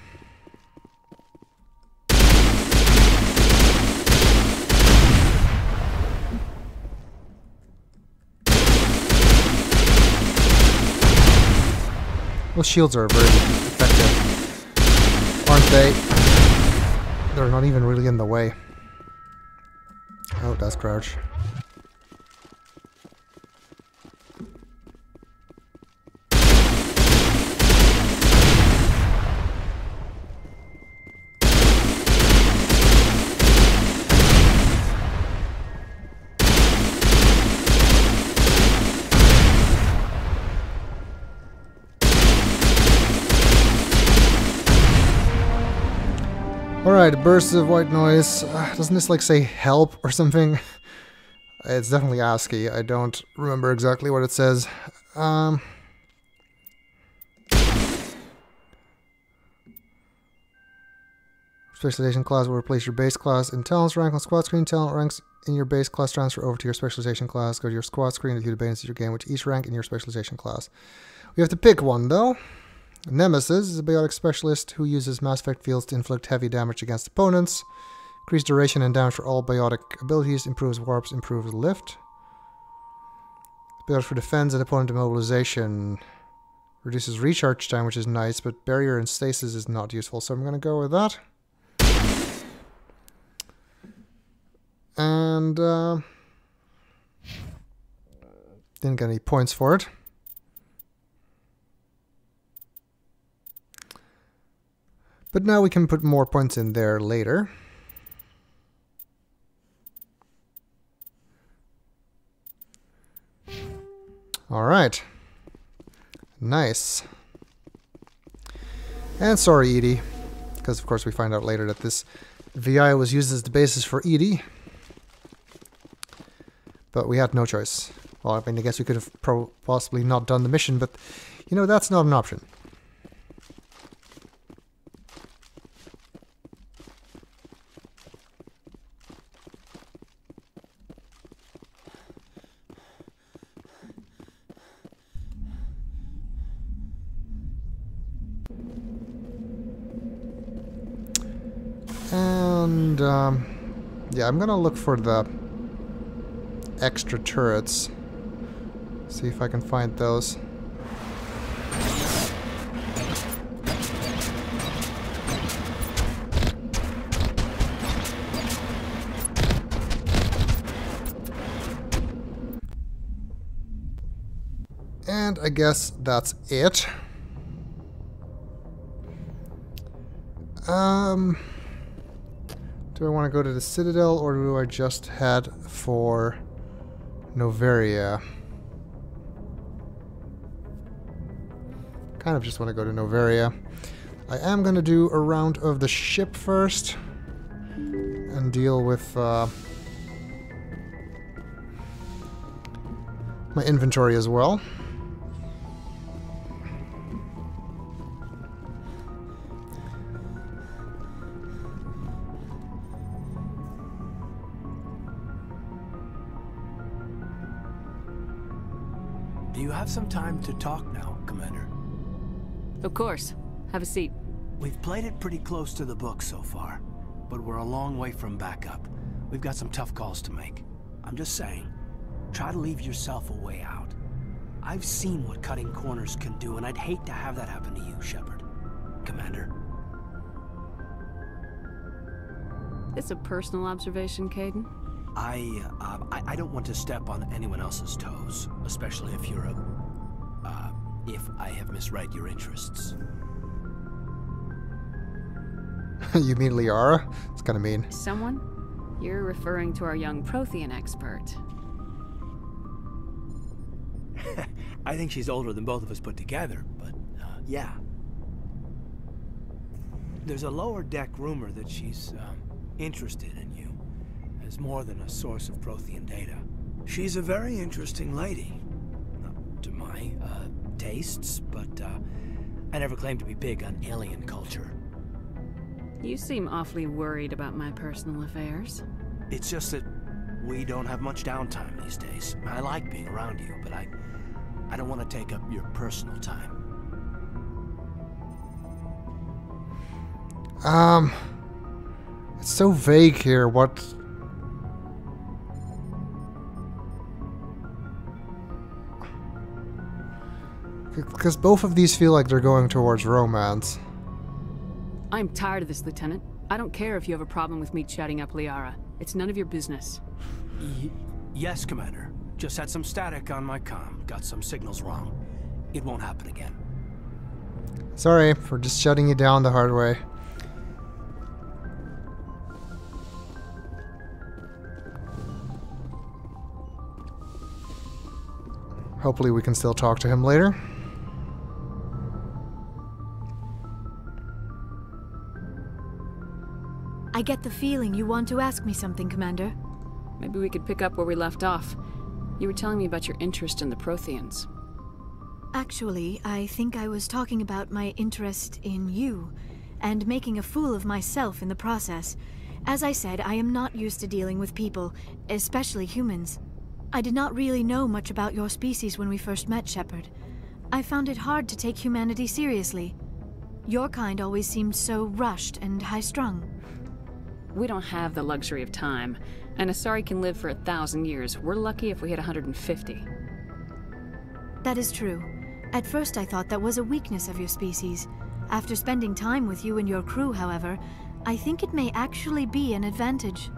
Well, shields are very effective, aren't they? They're not even really in the way. Oh, that's crouch. Alright, bursts of white noise. Uh, doesn't this like say help or something? It's definitely ASCII. I don't remember exactly what it says. Um, specialization class will replace your base class in talents rank on squad screen. Talent ranks in your base class transfer over to your specialization class. Go to your squad screen to view the benefits of your game with each rank in your specialization class. We have to pick one though. Nemesis is a biotic specialist who uses mass effect fields to inflict heavy damage against opponents. Increased duration and damage for all biotic abilities, improves warps, improves lift. Biotic for defense and opponent immobilization. Reduces recharge time, which is nice, but barrier and stasis is not useful, so I'm going to go with that. And, uh... didn't get any points for it. But now we can put more points in there later. Alright. Nice. And sorry, Edi. Because, of course, we find out later that this V I was used as the basis for Edi. But we had no choice. Well, I mean, I guess we could have pro possibly not done the mission, but, you know, that's not an option. And, um, yeah, I'm gonna look for the extra turrets. See if I can find those. And I guess that's it. Um... Do I want to go to the Citadel, or do I just head for Noveria? Kind of just want to go to Noveria. I am going to do a round of the ship first, and deal with... Uh, my inventory as well. You have some time to talk now, Commander. Of course. Have a seat. We've played it pretty close to the book so far, but we're a long way from backup. We've got some tough calls to make. I'm just saying, try to leave yourself a way out. I've seen what cutting corners can do, and I'd hate to have that happen to you, Shepard. Commander. It's a personal observation, Kaidan. I, uh, I, I don't want to step on anyone else's toes, especially if you're a... Uh, if I have misread your interests. You mean Liara? It's kind of mean. Someone? You're referring to our young Prothean expert. I think she's older than both of us put together, but uh, yeah. There's a lower deck rumor that she's um, interested in you as more than a source of Prothean data. She's a very interesting lady. Not to my uh, tastes, but uh, I never claimed to be big on alien culture. You seem awfully worried about my personal affairs. It's just that we don't have much downtime these days. I like being around you, but I... I don't want to take up your personal time. Um... It's so vague here, what... Because both of these feel like they're going towards romance. I'm tired of this, Lieutenant. I don't care if you have a problem with me chatting up Liara. It's none of your business. Y- yes, Commander. Just had some static on my comm. Got some signals wrong. It won't happen again. Sorry for just shutting you down the hard way. Hopefully we can still talk to him later. I get the feeling you want to ask me something, Commander. Maybe we could pick up where we left off. You were telling me about your interest in the Protheans. Actually, I think I was talking about my interest in you, and making a fool of myself in the process. As I said, I am not used to dealing with people, especially humans. I did not really know much about your species when we first met, Shepard. I found it hard to take humanity seriously. Your kind always seemed so rushed and high-strung. We don't have the luxury of time, and Asari can live for a thousand years. We're lucky if we hit one hundred fifty. That is true. At first I thought that was a weakness of your species. After spending time with you and your crew, however, I think it may actually be an advantage.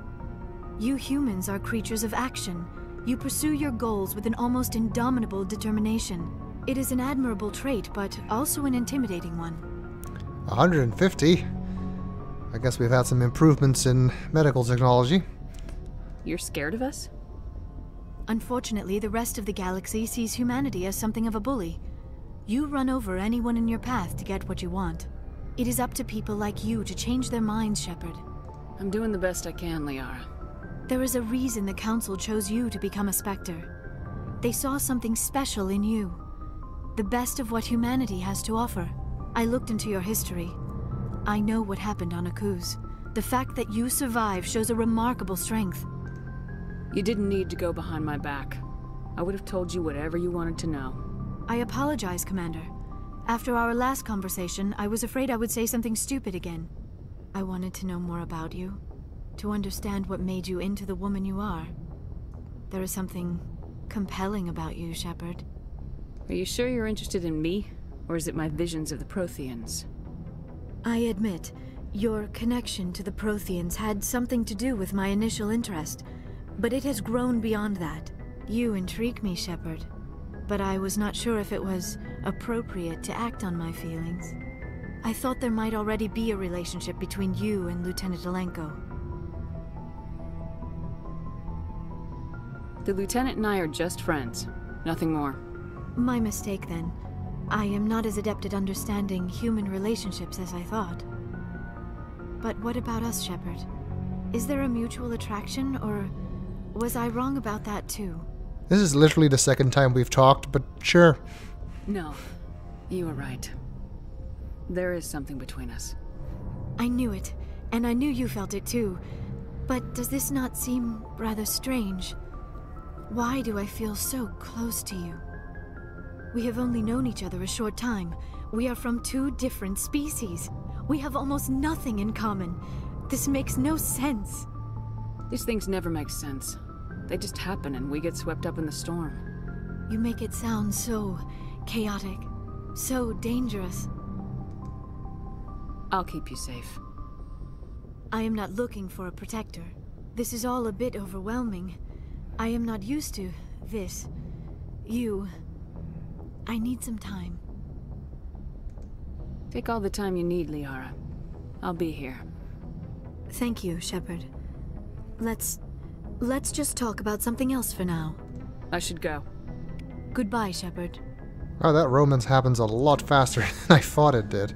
You humans are creatures of action. You pursue your goals with an almost indomitable determination. It is an admirable trait, but also an intimidating one. one hundred fifty? I guess we've had some improvements in medical technology. You're scared of us? Unfortunately, the rest of the galaxy sees humanity as something of a bully. You run over anyone in your path to get what you want. It is up to people like you to change their minds, Shepard. I'm doing the best I can, Liara. There is a reason the Council chose you to become a Spectre. They saw something special in you. The best of what humanity has to offer. I looked into your history. I know what happened on Akuz. The fact that you survived shows a remarkable strength. You didn't need to go behind my back. I would have told you whatever you wanted to know. I apologize, Commander. After our last conversation, I was afraid I would say something stupid again. I wanted to know more about you, to understand what made you into the woman you are. There is something compelling about you, Shepard. Are you sure you're interested in me, or is it my visions of the Protheans? I admit, your connection to the Protheans had something to do with my initial interest, but it has grown beyond that. You intrigue me, Shepard, but I was not sure if it was appropriate to act on my feelings. I thought there might already be a relationship between you and Lieutenant Alenko. The Lieutenant and I are just friends, nothing more. My mistake, then. I am not as adept at understanding human relationships as I thought. But what about us, Shepard? Is there a mutual attraction, or was I wrong about that too? This is literally the second time we've talked, but sure. No, you were right. There is something between us. I knew it, and I knew you felt it too. But does this not seem rather strange? Why do I feel so close to you? We have only known each other a short time. We are from two different species. We have almost nothing in common. This makes no sense. These things never make sense. They just happen and we get swept up in the storm. You make it sound so chaotic, so dangerous. I'll keep you safe. I am not looking for a protector. This is all a bit overwhelming. I am not used to this. You... I need some time. Take all the time you need, Liara. I'll be here. Thank you, Shepard. Let's... let's just talk about something else for now. I should go. Goodbye, Shepard. Oh, that romance happens a lot faster than I thought it did.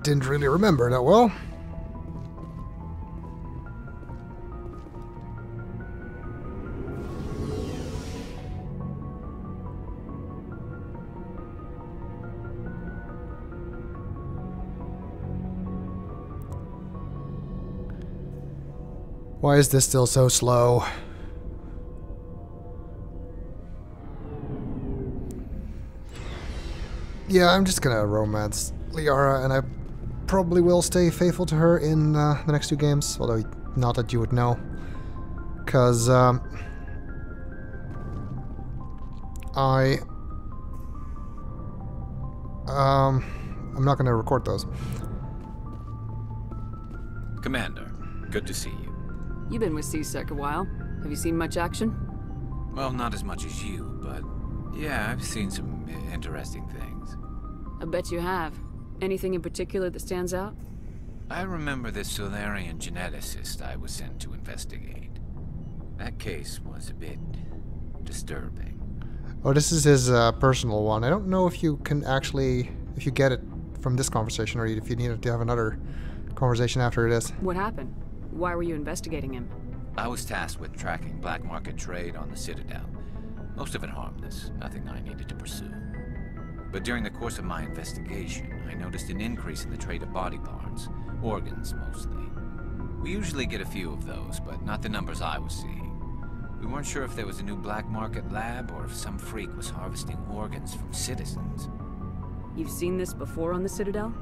Didn't really remember that well. Why is this still so slow? Yeah, I'm just gonna romance Liara, and I probably will stay faithful to her in uh, the next two games, although not that you would know. Because um, I... Um, I'm not gonna record those. Commander, good to see you. You've been with C-Sec a while. Have you seen much action? Well, not as much as you, but yeah, I've seen some interesting things. I bet you have. Anything in particular that stands out? I remember the Solarian geneticist I was sent to investigate. That case was a bit disturbing. Oh, this is his uh, personal one. I don't know if you can actually, if you get it from this conversation, or if you need to have another conversation after this. What happened? Why were you investigating him? I was tasked with tracking black market trade on the Citadel. Most of it harmless, nothing I needed to pursue. But during the course of my investigation, I noticed an increase in the trade of body parts, organs mostly. We usually get a few of those, but not the numbers I was seeing. We weren't sure if there was a new black market lab or if some freak was harvesting organs from citizens. You've seen this before on the Citadel?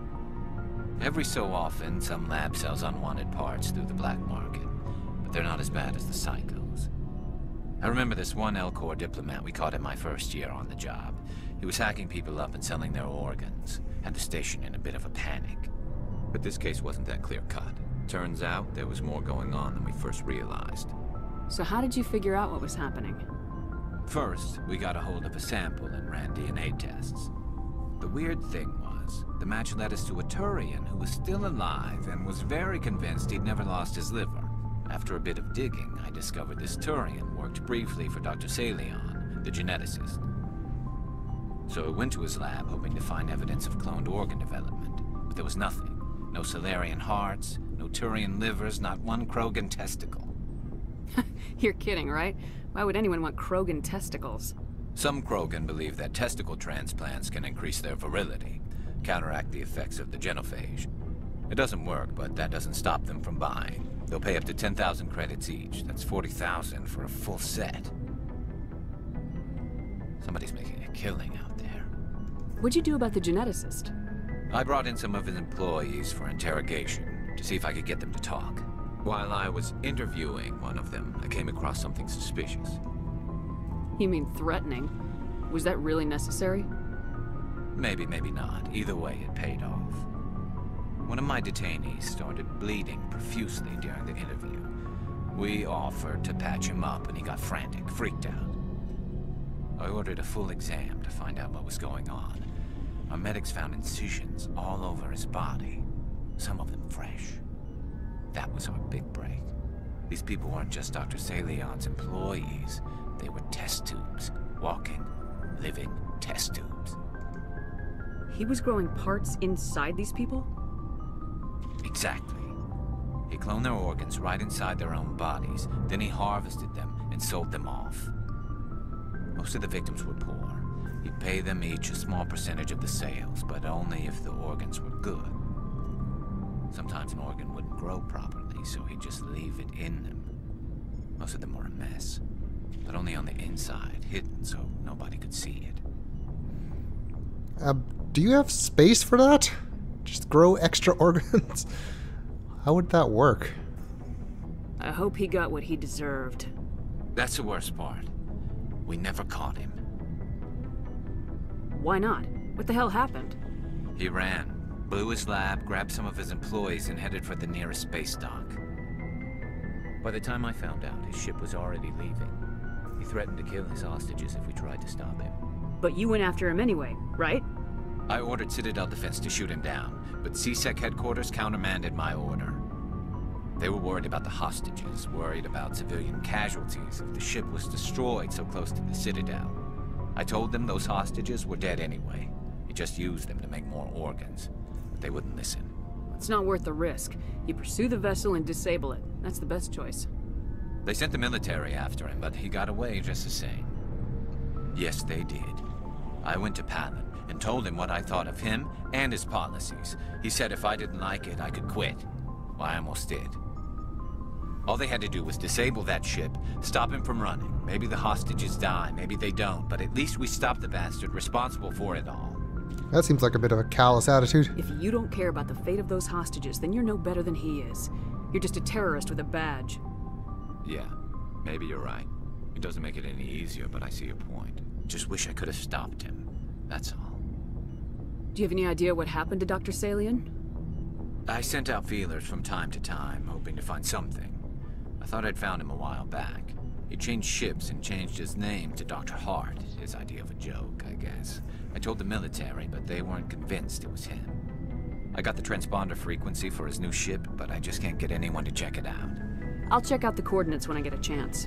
Every so often, some lab sells unwanted parts through the black market, but they're not as bad as the psychos. I remember this one Elcor diplomat we caught in my first year on the job. He was hacking people up and selling their organs, had the station in a bit of a panic. But this case wasn't that clear-cut. Turns out there was more going on than we first realized. So how did you figure out what was happening? First, we got a hold of a sample and ran D N A tests. The weird thing was, the match led us to a Turian who was still alive and was very convinced he'd never lost his liver. After a bit of digging, I discovered this Turian worked briefly for Doctor Saleon, the geneticist. So I went to his lab hoping to find evidence of cloned organ development, but there was nothing. No Solarian hearts, no Turian livers, not one Krogan testicle. You're kidding, right? Why would anyone want Krogan testicles? Some Krogan believe that testicle transplants can increase their virility, counteract the effects of the genophage. It doesn't work, but that doesn't stop them from buying. They'll pay up to ten thousand credits each. That's forty thousand for a full set. Somebody's making a killing out there. What'd you do about the geneticist? I brought in some of his employees for interrogation to see if I could get them to talk. While I was interviewing one of them, I came across something suspicious. You mean threatening? Was that really necessary? Maybe, maybe not. Either way, it paid off. One of my detainees started bleeding profusely during the interview. We offered to patch him up, and he got frantic, freaked out. I ordered a full exam to find out what was going on. Our medics found incisions all over his body, some of them fresh. That was our big break. These people weren't just Doctor Saleon's employees. They were test tubes, walking, living test tubes. He was growing parts inside these people? Exactly. He cloned their organs right inside their own bodies, then he harvested them and sold them off. Most of the victims were poor. He'd pay them each a small percentage of the sales, but only if the organs were good. Sometimes an organ wouldn't grow properly, so he'd just leave it in them. Most of them were a mess, but only on the inside, hidden so nobody could see it. Uh, do you have space for that? Just grow extra organs? How would that work? I hope he got what he deserved. That's the worst part. We never caught him. Why not? What the hell happened? He ran, blew his lab, grabbed some of his employees, and headed for the nearest space dock. By the time I found out, his ship was already leaving. He threatened to kill his hostages if we tried to stop him. But you went after him anyway, right? I ordered Citadel Defense to shoot him down, but C-Sec headquarters countermanded my order. They were worried about the hostages, worried about civilian casualties if the ship was destroyed so close to the Citadel. I told them those hostages were dead anyway. He just used them to make more organs, but they wouldn't listen. It's not worth the risk. You pursue the vessel and disable it. That's the best choice. They sent the military after him, but he got away just the same. Yes, they did. I went to Palin and told him what I thought of him and his policies. He said if I didn't like it, I could quit. Well, I almost did. All they had to do was disable that ship, stop him from running. Maybe the hostages die, maybe they don't, but at least we stopped the bastard responsible for it all. That seems like a bit of a callous attitude. If you don't care about the fate of those hostages, then you're no better than he is. You're just a terrorist with a badge. Yeah, maybe you're right. It doesn't make it any easier, but I see your point. Just wish I could have stopped him. That's all. Do you have any idea what happened to Doctor Saleon? I sent out feelers from time to time, hoping to find something. I thought I'd found him a while back. He changed ships and changed his name to Doctor Hart, his idea of a joke, I guess. I told the military, but they weren't convinced it was him. I got the transponder frequency for his new ship, but I just can't get anyone to check it out. I'll check out the coordinates when I get a chance.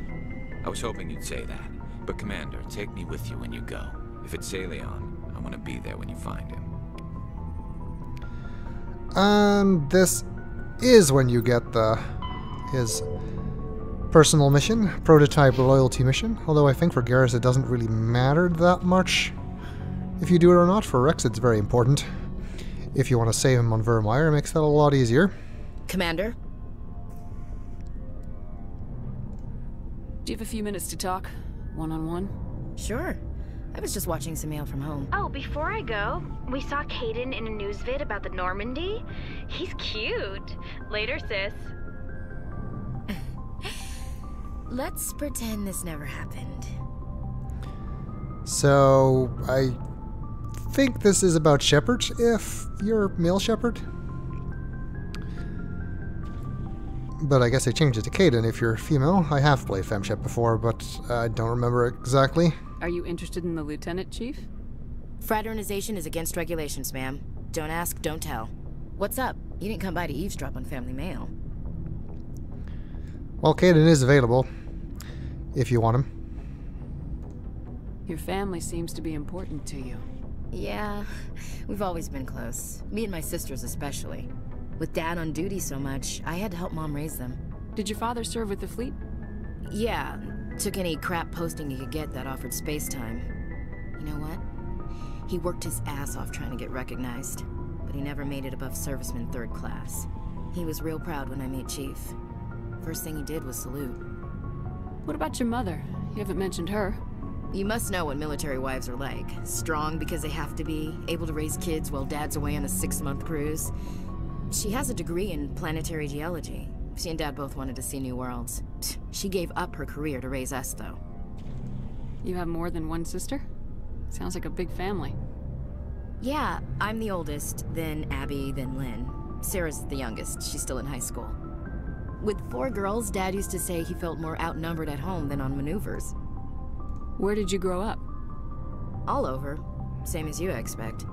I was hoping you'd say that, but Commander, take me with you when you go. If it's Saleon, I want to be there when you find him. Um, this is when you get the his personal mission, prototype loyalty mission. Although I think for Garrus it doesn't really matter that much if you do it or not. For Rex it's very important. If you want to save him on Vermeer, it makes that a lot easier. Commander? Do you have a few minutes to talk? One-on-one? Sure. I was just watching some mail from home. Oh, before I go, we saw Kaidan in a news vid about the Normandy. He's cute. Later, sis. Let's pretend this never happened. So, I think this is about Shepard, if you're male Shepard. But I guess I changed it to Kaidan if you're female. I have played Fem Shep before, but I don't remember exactly. Are you interested in the Lieutenant Chief? Fraternization is against regulations, ma'am. Don't ask, don't tell. What's up? You didn't come by to eavesdrop on Family Mail. Well, Kaidan is available, if you want him. Your family seems to be important to you. Yeah, we've always been close. Me and my sisters especially. With Dad on duty so much, I had to help Mom raise them. Did your father serve with the fleet? Yeah. Took any crap posting he could get that offered space time. You know what? He worked his ass off trying to get recognized, but he never made it above serviceman third class. He was real proud when I met Chief. First thing he did was salute. What about your mother? You haven't mentioned her. You must know what military wives are like. Strong because they have to be, able to raise kids while Dad's away on a six-month cruise. She has a degree in planetary geology. She and Dad both wanted to see new worlds. She gave up her career to raise us, though. You have more than one sister? Sounds like a big family. Yeah, I'm the oldest, then Abby, then Lynn. Sarah's the youngest. She's still in high school. With four girls, Dad used to say he felt more outnumbered at home than on maneuvers. Where did you grow up? All over. Same as you, I expect.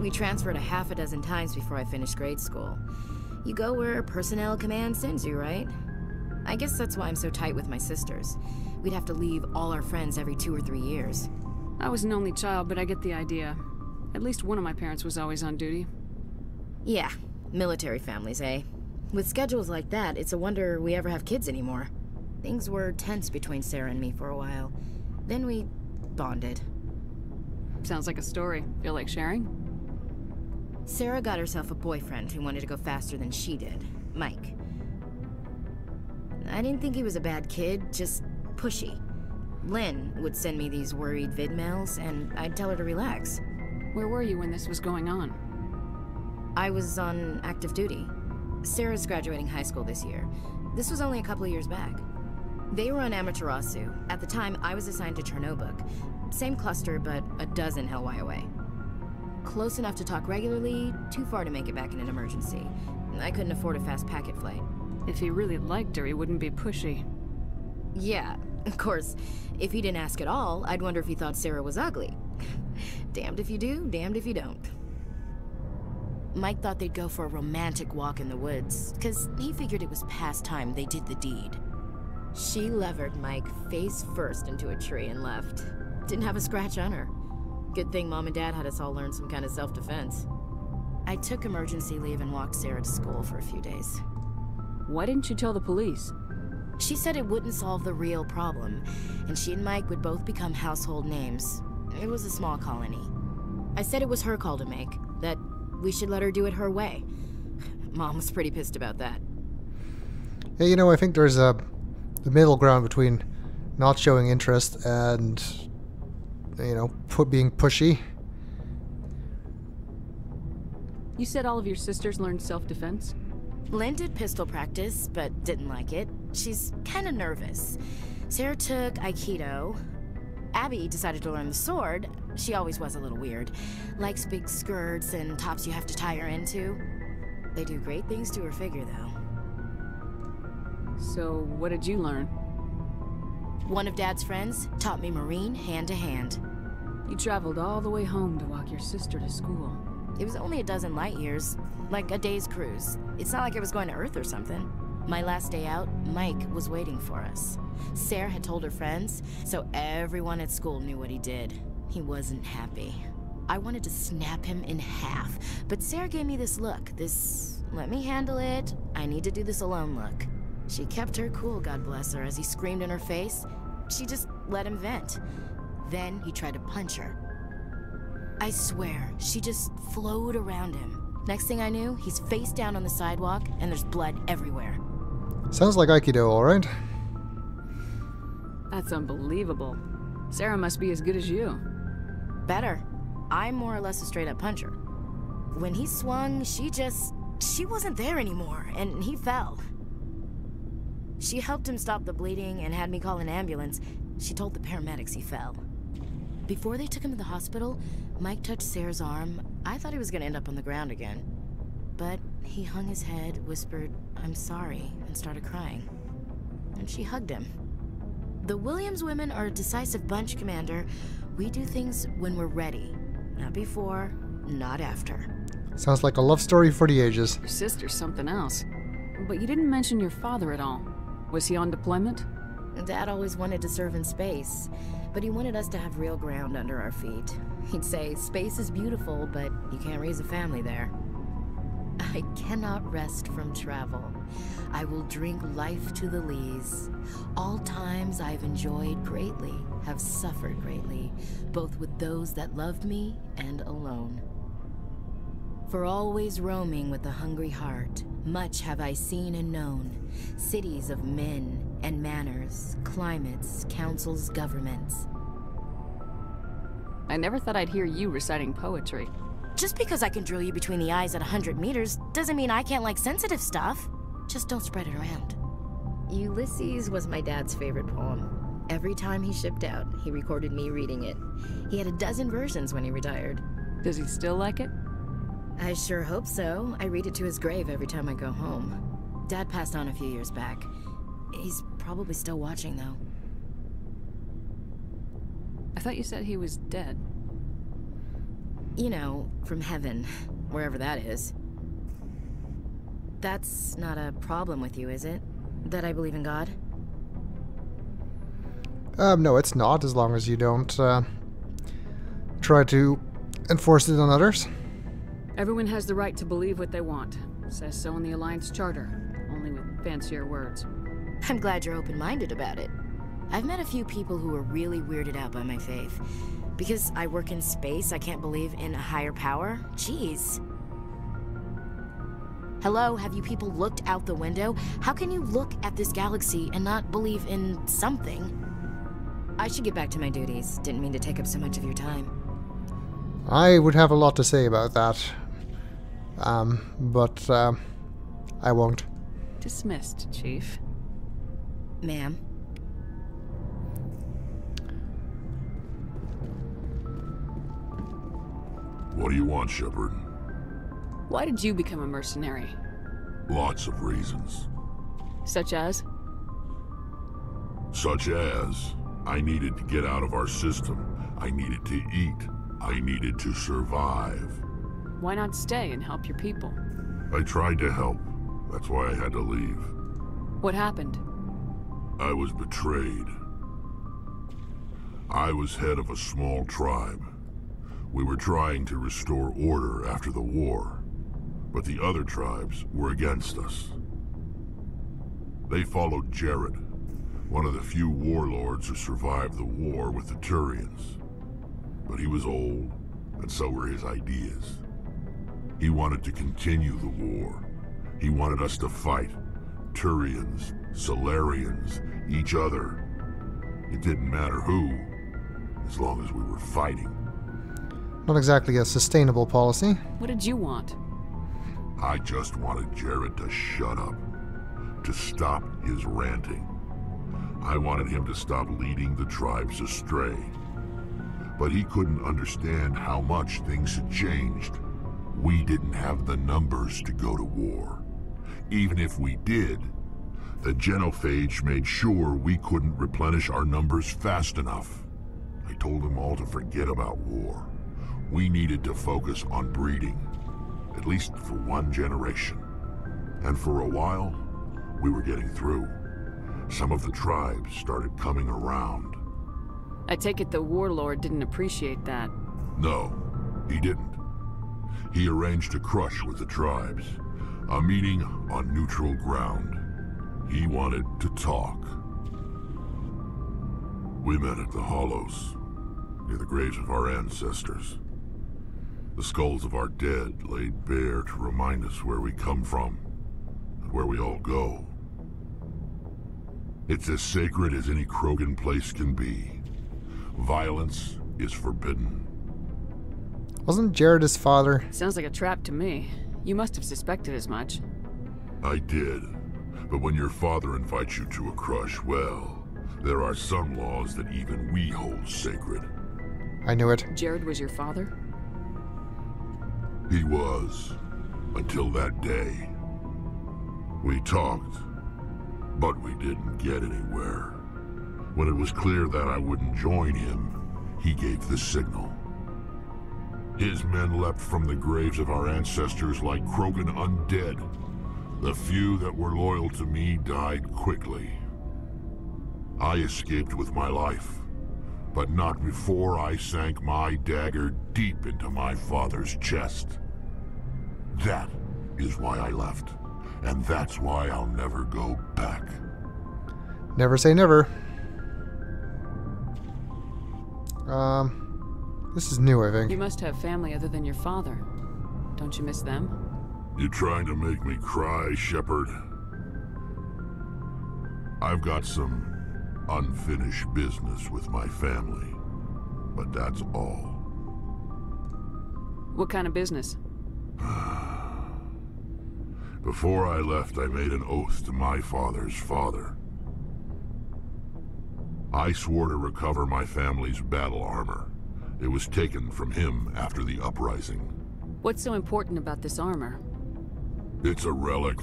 We transferred a half a dozen times before I finished grade school. You go where personnel command sends you, right? I guess that's why I'm so tight with my sisters. We'd have to leave all our friends every two or three years. I was an only child, but I get the idea. At least one of my parents was always on duty. Yeah, military families, eh? With schedules like that, it's a wonder we ever have kids anymore. Things were tense between Sarah and me for a while. Then we bonded. Sounds like a story. Feel like sharing? Sarah got herself a boyfriend who wanted to go faster than she did. Mike. I didn't think he was a bad kid, just pushy. Lynn would send me these worried vidmails, and I'd tell her to relax. Where were you when this was going on? I was on active duty. Sarah's graduating high school this year. This was only a couple of years back. They were on Amaterasu. At the time, I was assigned to Chernobuk. Same cluster, but a dozen L Y away. Close enough to talk regularly, too far to make it back in an emergency. I couldn't afford a fast packet flight. If he really liked her, he wouldn't be pushy. Yeah, of course. If he didn't ask at all, I'd wonder if he thought Sarah was ugly. Damned if you do, damned if you don't. Mike thought they'd go for a romantic walk in the woods, because he figured it was past time they did the deed. She levered Mike face first into a tree and left. Didn't have a scratch on her. Good thing Mom and Dad had us all learn some kind of self-defense. I took emergency leave and walked Sarah to school for a few days. Why didn't you tell the police? She said it wouldn't solve the real problem, and she and Mike would both become household names. It was a small colony. I said it was her call to make, that we should let her do it her way. Mom was pretty pissed about that. Yeah, you know, I think there's a the middle ground between not showing interest and, you know, put being pushy. You said all of your sisters learned self-defense? Lynn did pistol practice, but didn't like it. She's kind of nervous. Sarah took Aikido. Abby decided to learn the sword. She always was a little weird. Likes big skirts and tops you have to tie her into. They do great things to her figure, though. So, what did you learn? One of Dad's friends taught me marine hand-to-hand. You traveled all the way home to walk your sister to school. It was only a dozen light years, like a day's cruise. It's not like I was going to Earth or something. My last day out, Mike was waiting for us. Sarah had told her friends, so everyone at school knew what he did. He wasn't happy. I wanted to snap him in half, but Sarah gave me this look, this let me handle it, I need to do this alone look. She kept her cool, God bless her, as he screamed in her face. She just let him vent. Then he tried to punch her. I swear, she just flowed around him. Next thing I knew, he's face down on the sidewalk, and there's blood everywhere. Sounds like Aikido, all right? That's unbelievable. Sarah must be as good as you. Better. I'm more or less a straight-up puncher. When he swung, she just... she wasn't there anymore, and he fell. She helped him stop the bleeding and had me call an ambulance. She told the paramedics he fell. Before they took him to the hospital, Mike touched Sarah's arm. I thought he was going to end up on the ground again. But he hung his head, whispered, "I'm sorry," and started crying. And she hugged him. The Williams women are a decisive bunch, Commander. We do things when we're ready. Not before, not after. Sounds like a love story for the ages. Your sister's something else. But you didn't mention your father at all. Was he on deployment? Dad always wanted to serve in space, but he wanted us to have real ground under our feet. He'd say, space is beautiful, but you can't raise a family there. I cannot rest from travel. I will drink life to the lees. All times I've enjoyed greatly, have suffered greatly, both with those that loved me and alone. For always roaming with a hungry heart, much have I seen and known, cities of men and manners, climates, councils, governments. I never thought I'd hear you reciting poetry. Just because I can drill you between the eyes at a hundred meters doesn't mean I can't like sensitive stuff. Just don't spread it around. Ulysses was my dad's favorite poem. Every time he shipped out, he recorded me reading it. He had a dozen versions when he retired. Does he still like it? I sure hope so. I read it to his grave every time I go home. Dad passed on a few years back. He's probably still watching, though. I thought you said he was dead. You know, from heaven, wherever that is. That's not a problem with you, is it? That I believe in God? Um, no, it's not, as long as you don't uh, try to enforce it on others. Everyone has the right to believe what they want. It says so in the Alliance Charter, only with fancier words. I'm glad you're open-minded about it. I've met a few people who were really weirded out by my faith. Because I work in space, I can't believe in a higher power? Jeez. Hello, have you people looked out the window? How can you look at this galaxy and not believe in something? I should get back to my duties. Didn't mean to take up so much of your time. I would have a lot to say about that. Um, but, uh, I won't. Dismissed, Chief. Ma'am. What do you want, Shepard? Why did you become a mercenary? Lots of reasons. Such as? Such as, I needed to get out of our system. I needed to eat. I needed to survive. Why not stay and help your people? I tried to help. That's why I had to leave. What happened? I was betrayed. I was head of a small tribe. We were trying to restore order after the war, but the other tribes were against us. They followed Jared, one of the few warlords who survived the war with the Turians. But he was old, and so were his ideas. He wanted to continue the war. He wanted us to fight. Turians, Solarians, each other. It didn't matter who, as long as we were fighting. Not exactly a sustainable policy. What did you want? I just wanted Jared to shut up. To stop his ranting. I wanted him to stop leading the tribes astray. But he couldn't understand how much things had changed. We didn't have the numbers to go to war. Even if we did, the genophage made sure we couldn't replenish our numbers fast enough. I told them all to forget about war. We needed to focus on breeding, at least for one generation. And for a while, we were getting through. Some of the tribes started coming around. I take it the warlord didn't appreciate that. No, he didn't. He arranged a crush with the tribes, a meeting on neutral ground. He wanted to talk. We met at the Hollows, near the graves of our ancestors. The skulls of our dead laid bare to remind us where we come from and where we all go. It's as sacred as any Krogan place can be. Violence is forbidden. Wasn't Jared his father? Sounds like a trap to me. You must have suspected as much. I did. But when your father invites you to a crush, well, there are some laws that even we hold sacred. I knew it. Jared was your father? He was. Until that day. We talked, but we didn't get anywhere. When it was clear that I wouldn't join him, he gave the signal. His men leapt from the graves of our ancestors like Krogan undead. The few that were loyal to me died quickly. I escaped with my life, but not before I sank my dagger deep into my father's chest. That is why I left, and that's why I'll never go back. Never say never. Um... This is new, I think. You must have family other than your father. Don't you miss them? You're trying to make me cry, Shepard. I've got some unfinished business with my family, but that's all. What kind of business? Before I left, I made an oath to my father's father. I swore to recover my family's battle armor. It was taken from him after the uprising. What's so important about this armor? It's a relic.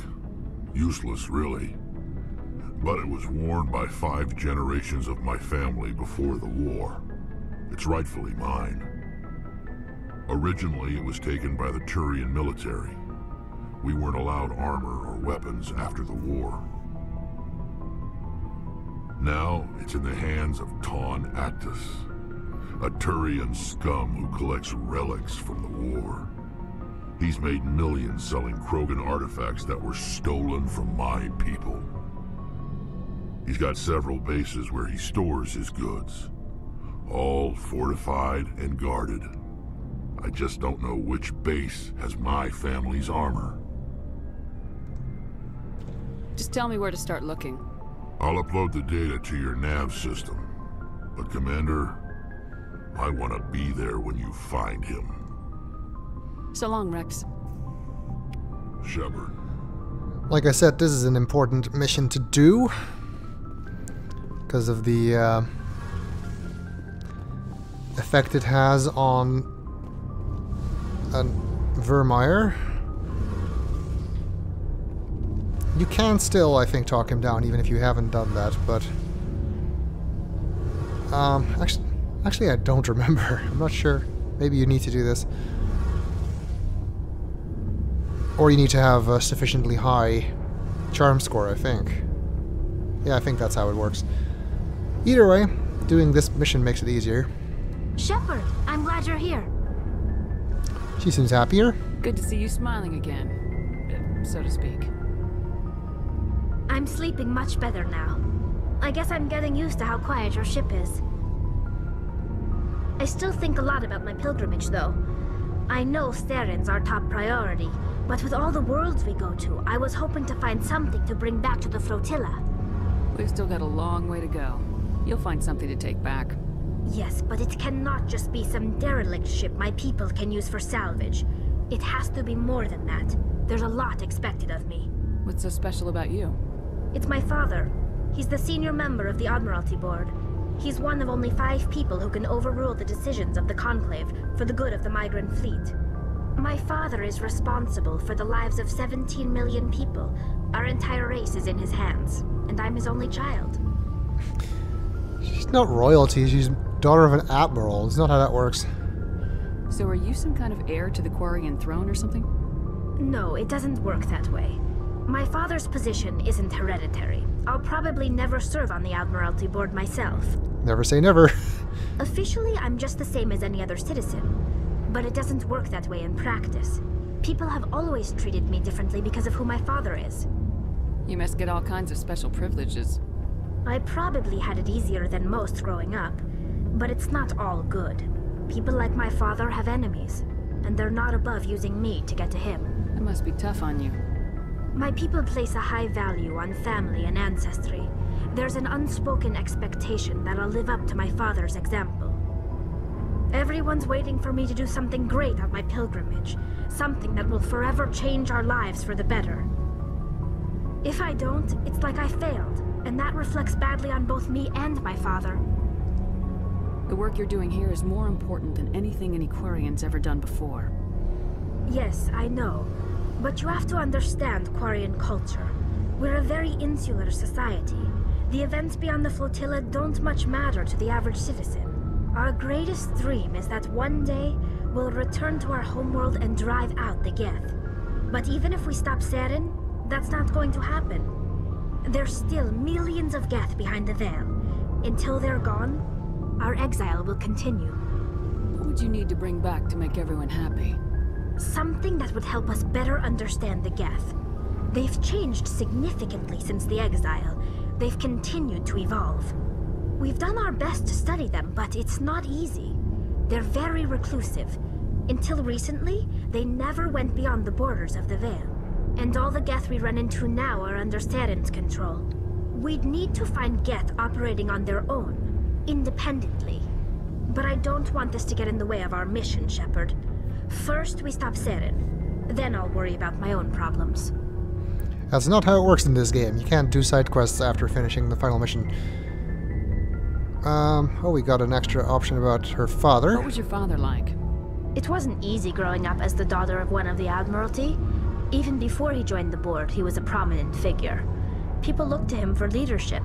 Useless, really. But it was worn by five generations of my family before the war. It's rightfully mine. Originally, it was taken by the Turian military. We weren't allowed armor or weapons after the war. Now, it's in the hands of Taun Actus. A Turian scum who collects relics from the war. He's made millions selling Krogan artifacts that were stolen from my people. He's got several bases where he stores his goods. All fortified and guarded. I just don't know which base has my family's armor. Just tell me where to start looking. I'll upload the data to your nav system. But Commander, I want to be there when you find him. So long, Rex. Shepard. Like I said, this is an important mission to do. Because of the uh, effect it has on uh, Vermeer. You can still, I think, talk him down, even if you haven't done that, but... Um, actually, actually, I don't remember. I'm not sure. Maybe you need to do this. Or you need to have a sufficiently high charm score, I think. Yeah, I think that's how it works. Either way, doing this mission makes it easier. Shepard, I'm glad you're here. She seems happier. Good to see you smiling again, so to speak. I'm sleeping much better now. I guess I'm getting used to how quiet your ship is. I still think a lot about my pilgrimage, though. I know Saren's our top priority, but with all the worlds we go to, I was hoping to find something to bring back to the flotilla. We've still got a long way to go. You'll find something to take back. Yes, but it cannot just be some derelict ship my people can use for salvage. It has to be more than that. There's a lot expected of me. What's so special about you? It's my father. He's the senior member of the Admiralty Board. He's one of only five people who can overrule the decisions of the Conclave for the good of the Migrant Fleet. My father is responsible for the lives of seventeen million people. Our entire race is in his hands, and I'm his only child. She's not royalty, she's daughter of an admiral. It's not how that works. So are you some kind of heir to the Quarian throne or something? No, it doesn't work that way. My father's position isn't hereditary. I'll probably never serve on the Admiralty Board myself. Never say never. Officially, I'm just the same as any other citizen. But it doesn't work that way in practice. People have always treated me differently because of who my father is. You must get all kinds of special privileges. I probably had it easier than most growing up. But it's not all good. People like my father have enemies. And they're not above using me to get to him. That must be tough on you. My people place a high value on family and ancestry. There's an unspoken expectation that I'll live up to my father's example. Everyone's waiting for me to do something great on my pilgrimage, something that will forever change our lives for the better. If I don't, it's like I failed, and that reflects badly on both me and my father. The work you're doing here is more important than anything any Quarian's ever done before. Yes, I know. But you have to understand Quarian culture. We're a very insular society. The events beyond the flotilla don't much matter to the average citizen. Our greatest dream is that one day we'll return to our homeworld and drive out the Geth. But even if we stop Saren, that's not going to happen. There's still millions of Geth behind the veil. Until they're gone, our exile will continue. What would you need to bring back to make everyone happy? Something that would help us better understand the Geth. They've changed significantly since the exile. They've continued to evolve. We've done our best to study them, but it's not easy. They're very reclusive. Until recently, they never went beyond the borders of the Veil. And all the Geth we run into now are under Saren's control. We'd need to find Geth operating on their own, independently. But I don't want this to get in the way of our mission, Shepard. First, we stop Saren. Then I'll worry about my own problems. That's not how it works in this game. You can't do side quests after finishing the final mission. Um, oh, we got an extra option about her father. What was your father like? It wasn't easy growing up as the daughter of one of the Admiralty. Even before he joined the board, he was a prominent figure. People looked to him for leadership.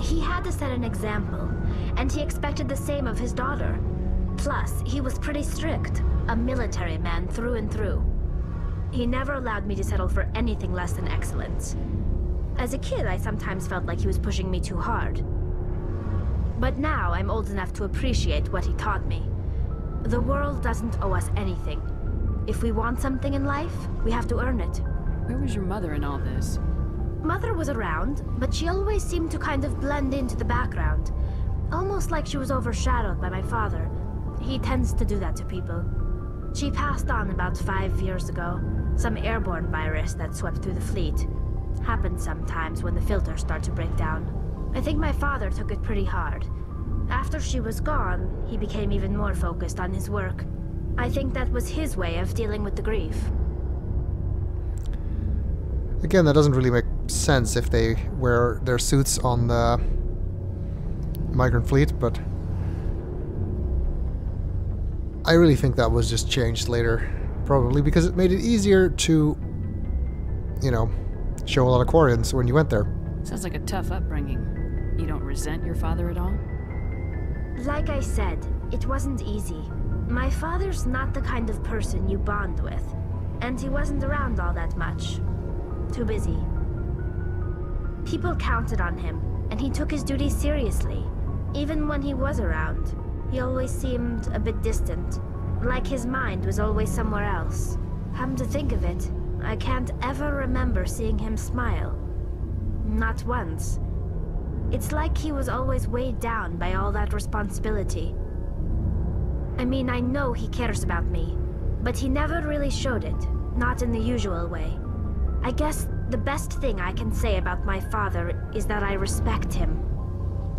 He had to set an example, and he expected the same of his daughter. Plus, he was pretty strict, a military man through and through. He never allowed me to settle for anything less than excellence. As a kid, I sometimes felt like he was pushing me too hard. But now I'm old enough to appreciate what he taught me. The world doesn't owe us anything. If we want something in life, we have to earn it. Where was your mother in all this? Mother was around, but she always seemed to kind of blend into the background. Almost like she was overshadowed by my father. He tends to do that to people. She passed on about five years ago, some airborne virus that swept through the fleet. Happens sometimes when the filters start to break down. I think my father took it pretty hard. After she was gone, he became even more focused on his work. I think that was his way of dealing with the grief. Again, that doesn't really make sense if they wear their suits on the Migrant Fleet, but I really think that was just changed later, probably because it made it easier to, you know, show a lot of Quarians when you went there. Sounds like a tough upbringing. You don't resent your father at all? Like I said, it wasn't easy. My father's not the kind of person you bond with, and he wasn't around all that much. Too busy. People counted on him, and he took his duty seriously. Even when he was around, he always seemed a bit distant, like his mind was always somewhere else. Come to think of it, I can't ever remember seeing him smile. Not once. It's like he was always weighed down by all that responsibility. I mean, I know he cares about me, but he never really showed it, not in the usual way. I guess the best thing I can say about my father is that I respect him.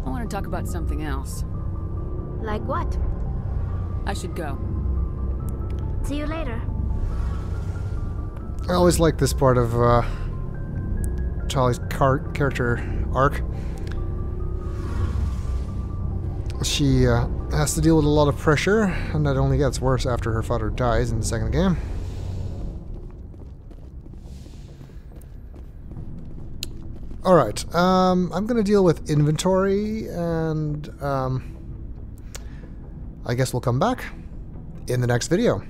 I want to talk about something else. Like what? I should go. See you later. I always like this part of uh, Charlie's car character arc. She uh, has to deal with a lot of pressure, and that only gets worse after her father dies in the second game. Alright, um, I'm going to deal with inventory, and um, I guess we'll come back in the next video.